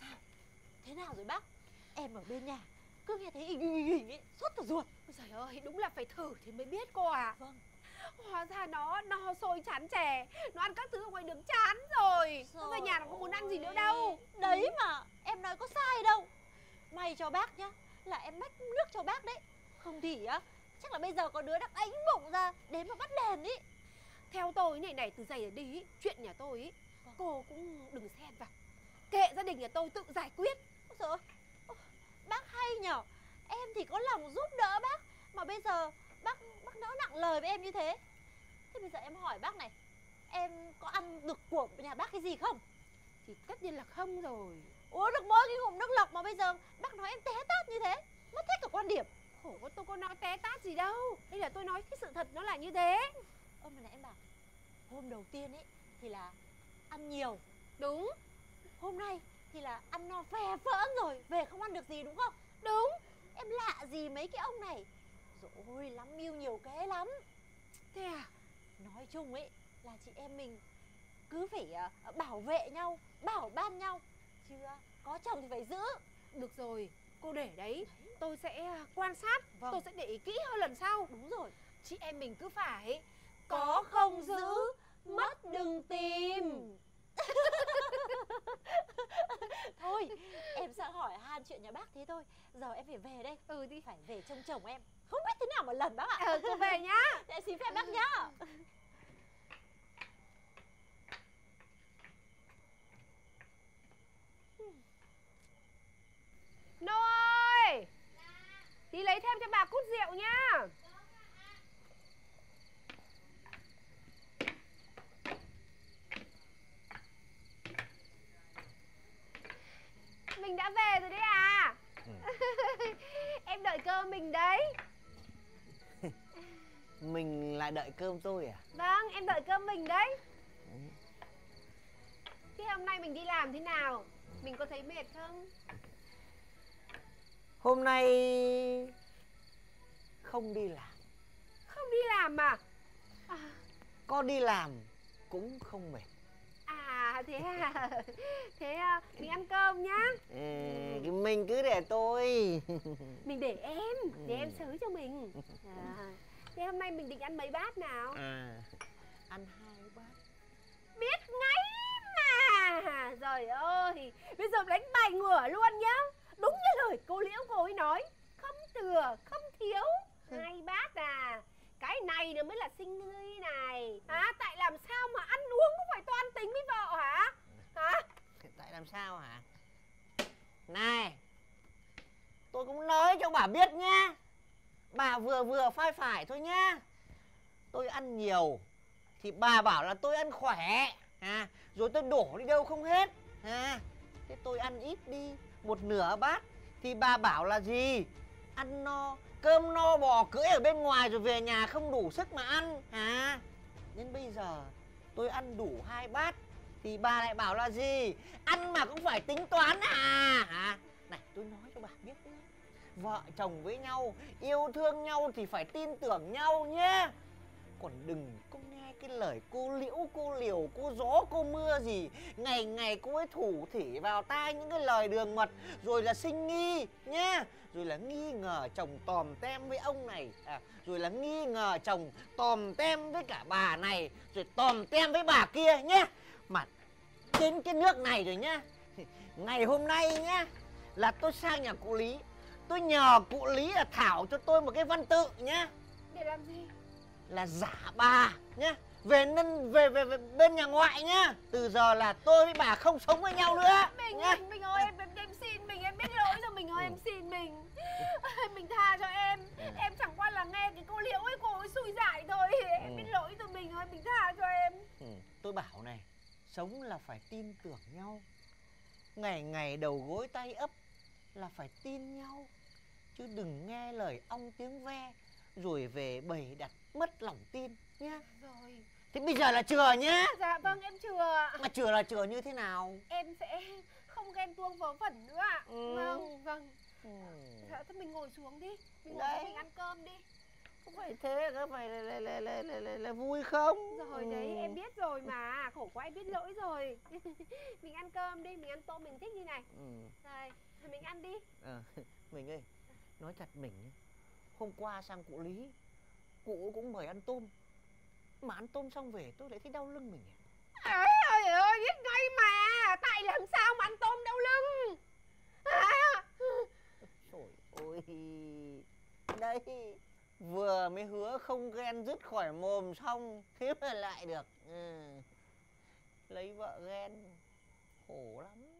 Sao? Thế nào rồi bác? Em ở bên nhà cứ nghe thấy ì sốt cả ruột. Ôi trời ơi, đúng là phải thử thì mới biết cô à. Vâng. Hóa ra nó no sôi chán chè, nó ăn các thứ ở ngoài đường chán rồi. Nó về nhà nó không muốn ăn gì nữa đâu. Đấy mà, em nói có sai đâu. May cho bác nhá, là em mách nước cho bác đấy. Không thì á, chắc là bây giờ có đứa đang ánh bụng ra đến mà bắt đèn ý. Theo tôi này, từ giày đi ý, chuyện nhà tôi ý, cô cũng đừng xen vào. Kệ gia đình nhà tôi tự giải quyết. Ôi trời ơi, bác hay nhở. Em thì có lòng giúp đỡ bác, mà bây giờ bác nỡ nặng lời với em như thế. Thế bây giờ em hỏi bác này, em có ăn được của nhà bác cái gì không? Thì tất nhiên là không rồi. Uống được mỗi cái ngụm nước lọc mà bây giờ bác nói em té tát như thế, mất hết cả quan điểm. Khổ quá, tôi có nói té tát gì đâu. Đây là tôi nói cái sự thật nó là như thế. Ơ mà này em bảo, hôm đầu tiên ấy thì là ăn nhiều. Đúng. Hôm nay thì là ăn no phè phỡn rồi, về không ăn được gì đúng không? Đúng. Em lạ gì mấy cái ông này. Rồi lắm yêu nhiều cái lắm. Thế à? Nói chung ấy là chị em mình cứ phải bảo vệ nhau, bảo ban nhau. Chứ có chồng thì phải giữ. Được rồi, cô để đấy. Tôi sẽ quan sát. Vâng. Tôi sẽ để ý kỹ hơn lần sau. Đúng rồi. Chị em mình cứ phải có không giữ, mất đừng tìm. Thôi, em sẽ hỏi han chuyện nhà bác thế thôi. Giờ em phải về đây. Ừ đi. Phải về trông chồng em. Không biết thế nào một lần bác ạ. Cô về nhá. Em xin phép bác nhá. Nô ơi. Dạ. Tí lấy thêm cho bà cút rượu nhá. Mình đã về rồi đấy à? Em đợi cơm mình đấy. Mình lại đợi cơm tôi à? Vâng, em đợi cơm mình đấy. Thế hôm nay mình đi làm thế nào? Mình có thấy mệt không? Hôm nay không đi làm. Không đi làm mà? Có đi làm cũng không mệt. À thế à? Thế mình ăn cơm nhá. Mình cứ để tôi. Mình để em, để em sới cho mình. Thế hôm nay mình định ăn mấy bát nào? Ăn 2 bát. Biết ngay mà. Rồi ơi, bây giờ lấy đánh bài ngửa luôn nhá. Đúng như lời cô Liễu cô ấy nói, không thừa không thiếu. Hai bác à, cái này mới là sinh ngươi này. Tại làm sao mà ăn uống cũng phải toan tính với vợ hả? Tại làm sao hả? Này, tôi cũng nói cho bà biết nhá, bà vừa vừa phai phải thôi nhá. Tôi ăn nhiều thì bà bảo là tôi ăn khỏe, rồi tôi đổ đi đâu không hết, thế tôi ăn ít đi một nửa bát thì bà bảo là gì? Ăn no, cơm no bò cưỡi ở bên ngoài rồi về nhà không đủ sức mà ăn, Đến bây giờ tôi ăn đủ 2 bát thì bà lại bảo là gì? Ăn mà cũng phải tính toán Này, tôi nói cho bà biết nhé, vợ chồng với nhau, yêu thương nhau thì phải tin tưởng nhau nhé. Còn đừng có nghe cái lời cô Liễu, cô Liều, cô Gió, cô Mưa gì, ngày ngày cô ấy thủ thỉ vào tai những cái lời đường mật, rồi là sinh nghi nhá, rồi là nghi ngờ chồng tòm tem với ông này, rồi là nghi ngờ chồng tòm tem với cả bà này, rồi tòm tem với bà kia nhá. Mà đến cái nước này rồi nhá, ngày hôm nay nhá, là tôi sang nhà cụ Lý, tôi nhờ cụ Lý là thảo cho tôi một cái văn tự nhá. Để làm gì? Là giả bà nhá, về bên nhà ngoại nhá. Từ giờ là tôi với bà không sống với nhau nữa. Mình ơi, em xin mình, em biết lỗi rồi. Mình ơi, em xin mình, mình tha cho em. Em chẳng qua là nghe cái cô Liễu ấy, cô ấy xui dại thôi. Em biết lỗi rồi, mình ơi, mình tha cho em. Tôi bảo này, sống là phải tin tưởng nhau, ngày ngày đầu gối tay ấp là phải tin nhau, chứ đừng nghe lời ong tiếng ve rồi về bày đặt mất lòng tin nhá. Rồi, thế bây giờ là chừa nhá. Dạ vâng, em chừa. Mà chừa là chừa như thế nào? Em sẽ không ghen tuông vớ vẩn nữa ạ. Vâng. Dạ, thế mình ngồi xuống đi, mình ngồi xuống, mình ăn cơm đi. Không phải thế, có phải là vui không? Rồi đấy, em biết rồi mà, khổ quá em biết lỗi rồi. Mình ăn cơm đi, mình ăn tôm mình thích như này. Rồi, mình ăn đi. Mình ơi, nói thật mình, hôm qua sang cụ Lý, cụ cũng mời ăn tôm, mà ăn tôm xong về tôi lại thấy đau lưng mình. Trời ơi, biết ngay mà, tại làm sao mà ăn tôm đau lưng? Trời ơi, đây vừa mới hứa không ghen dứt khỏi mồm xong, thế mà lại được lấy vợ ghen, khổ lắm.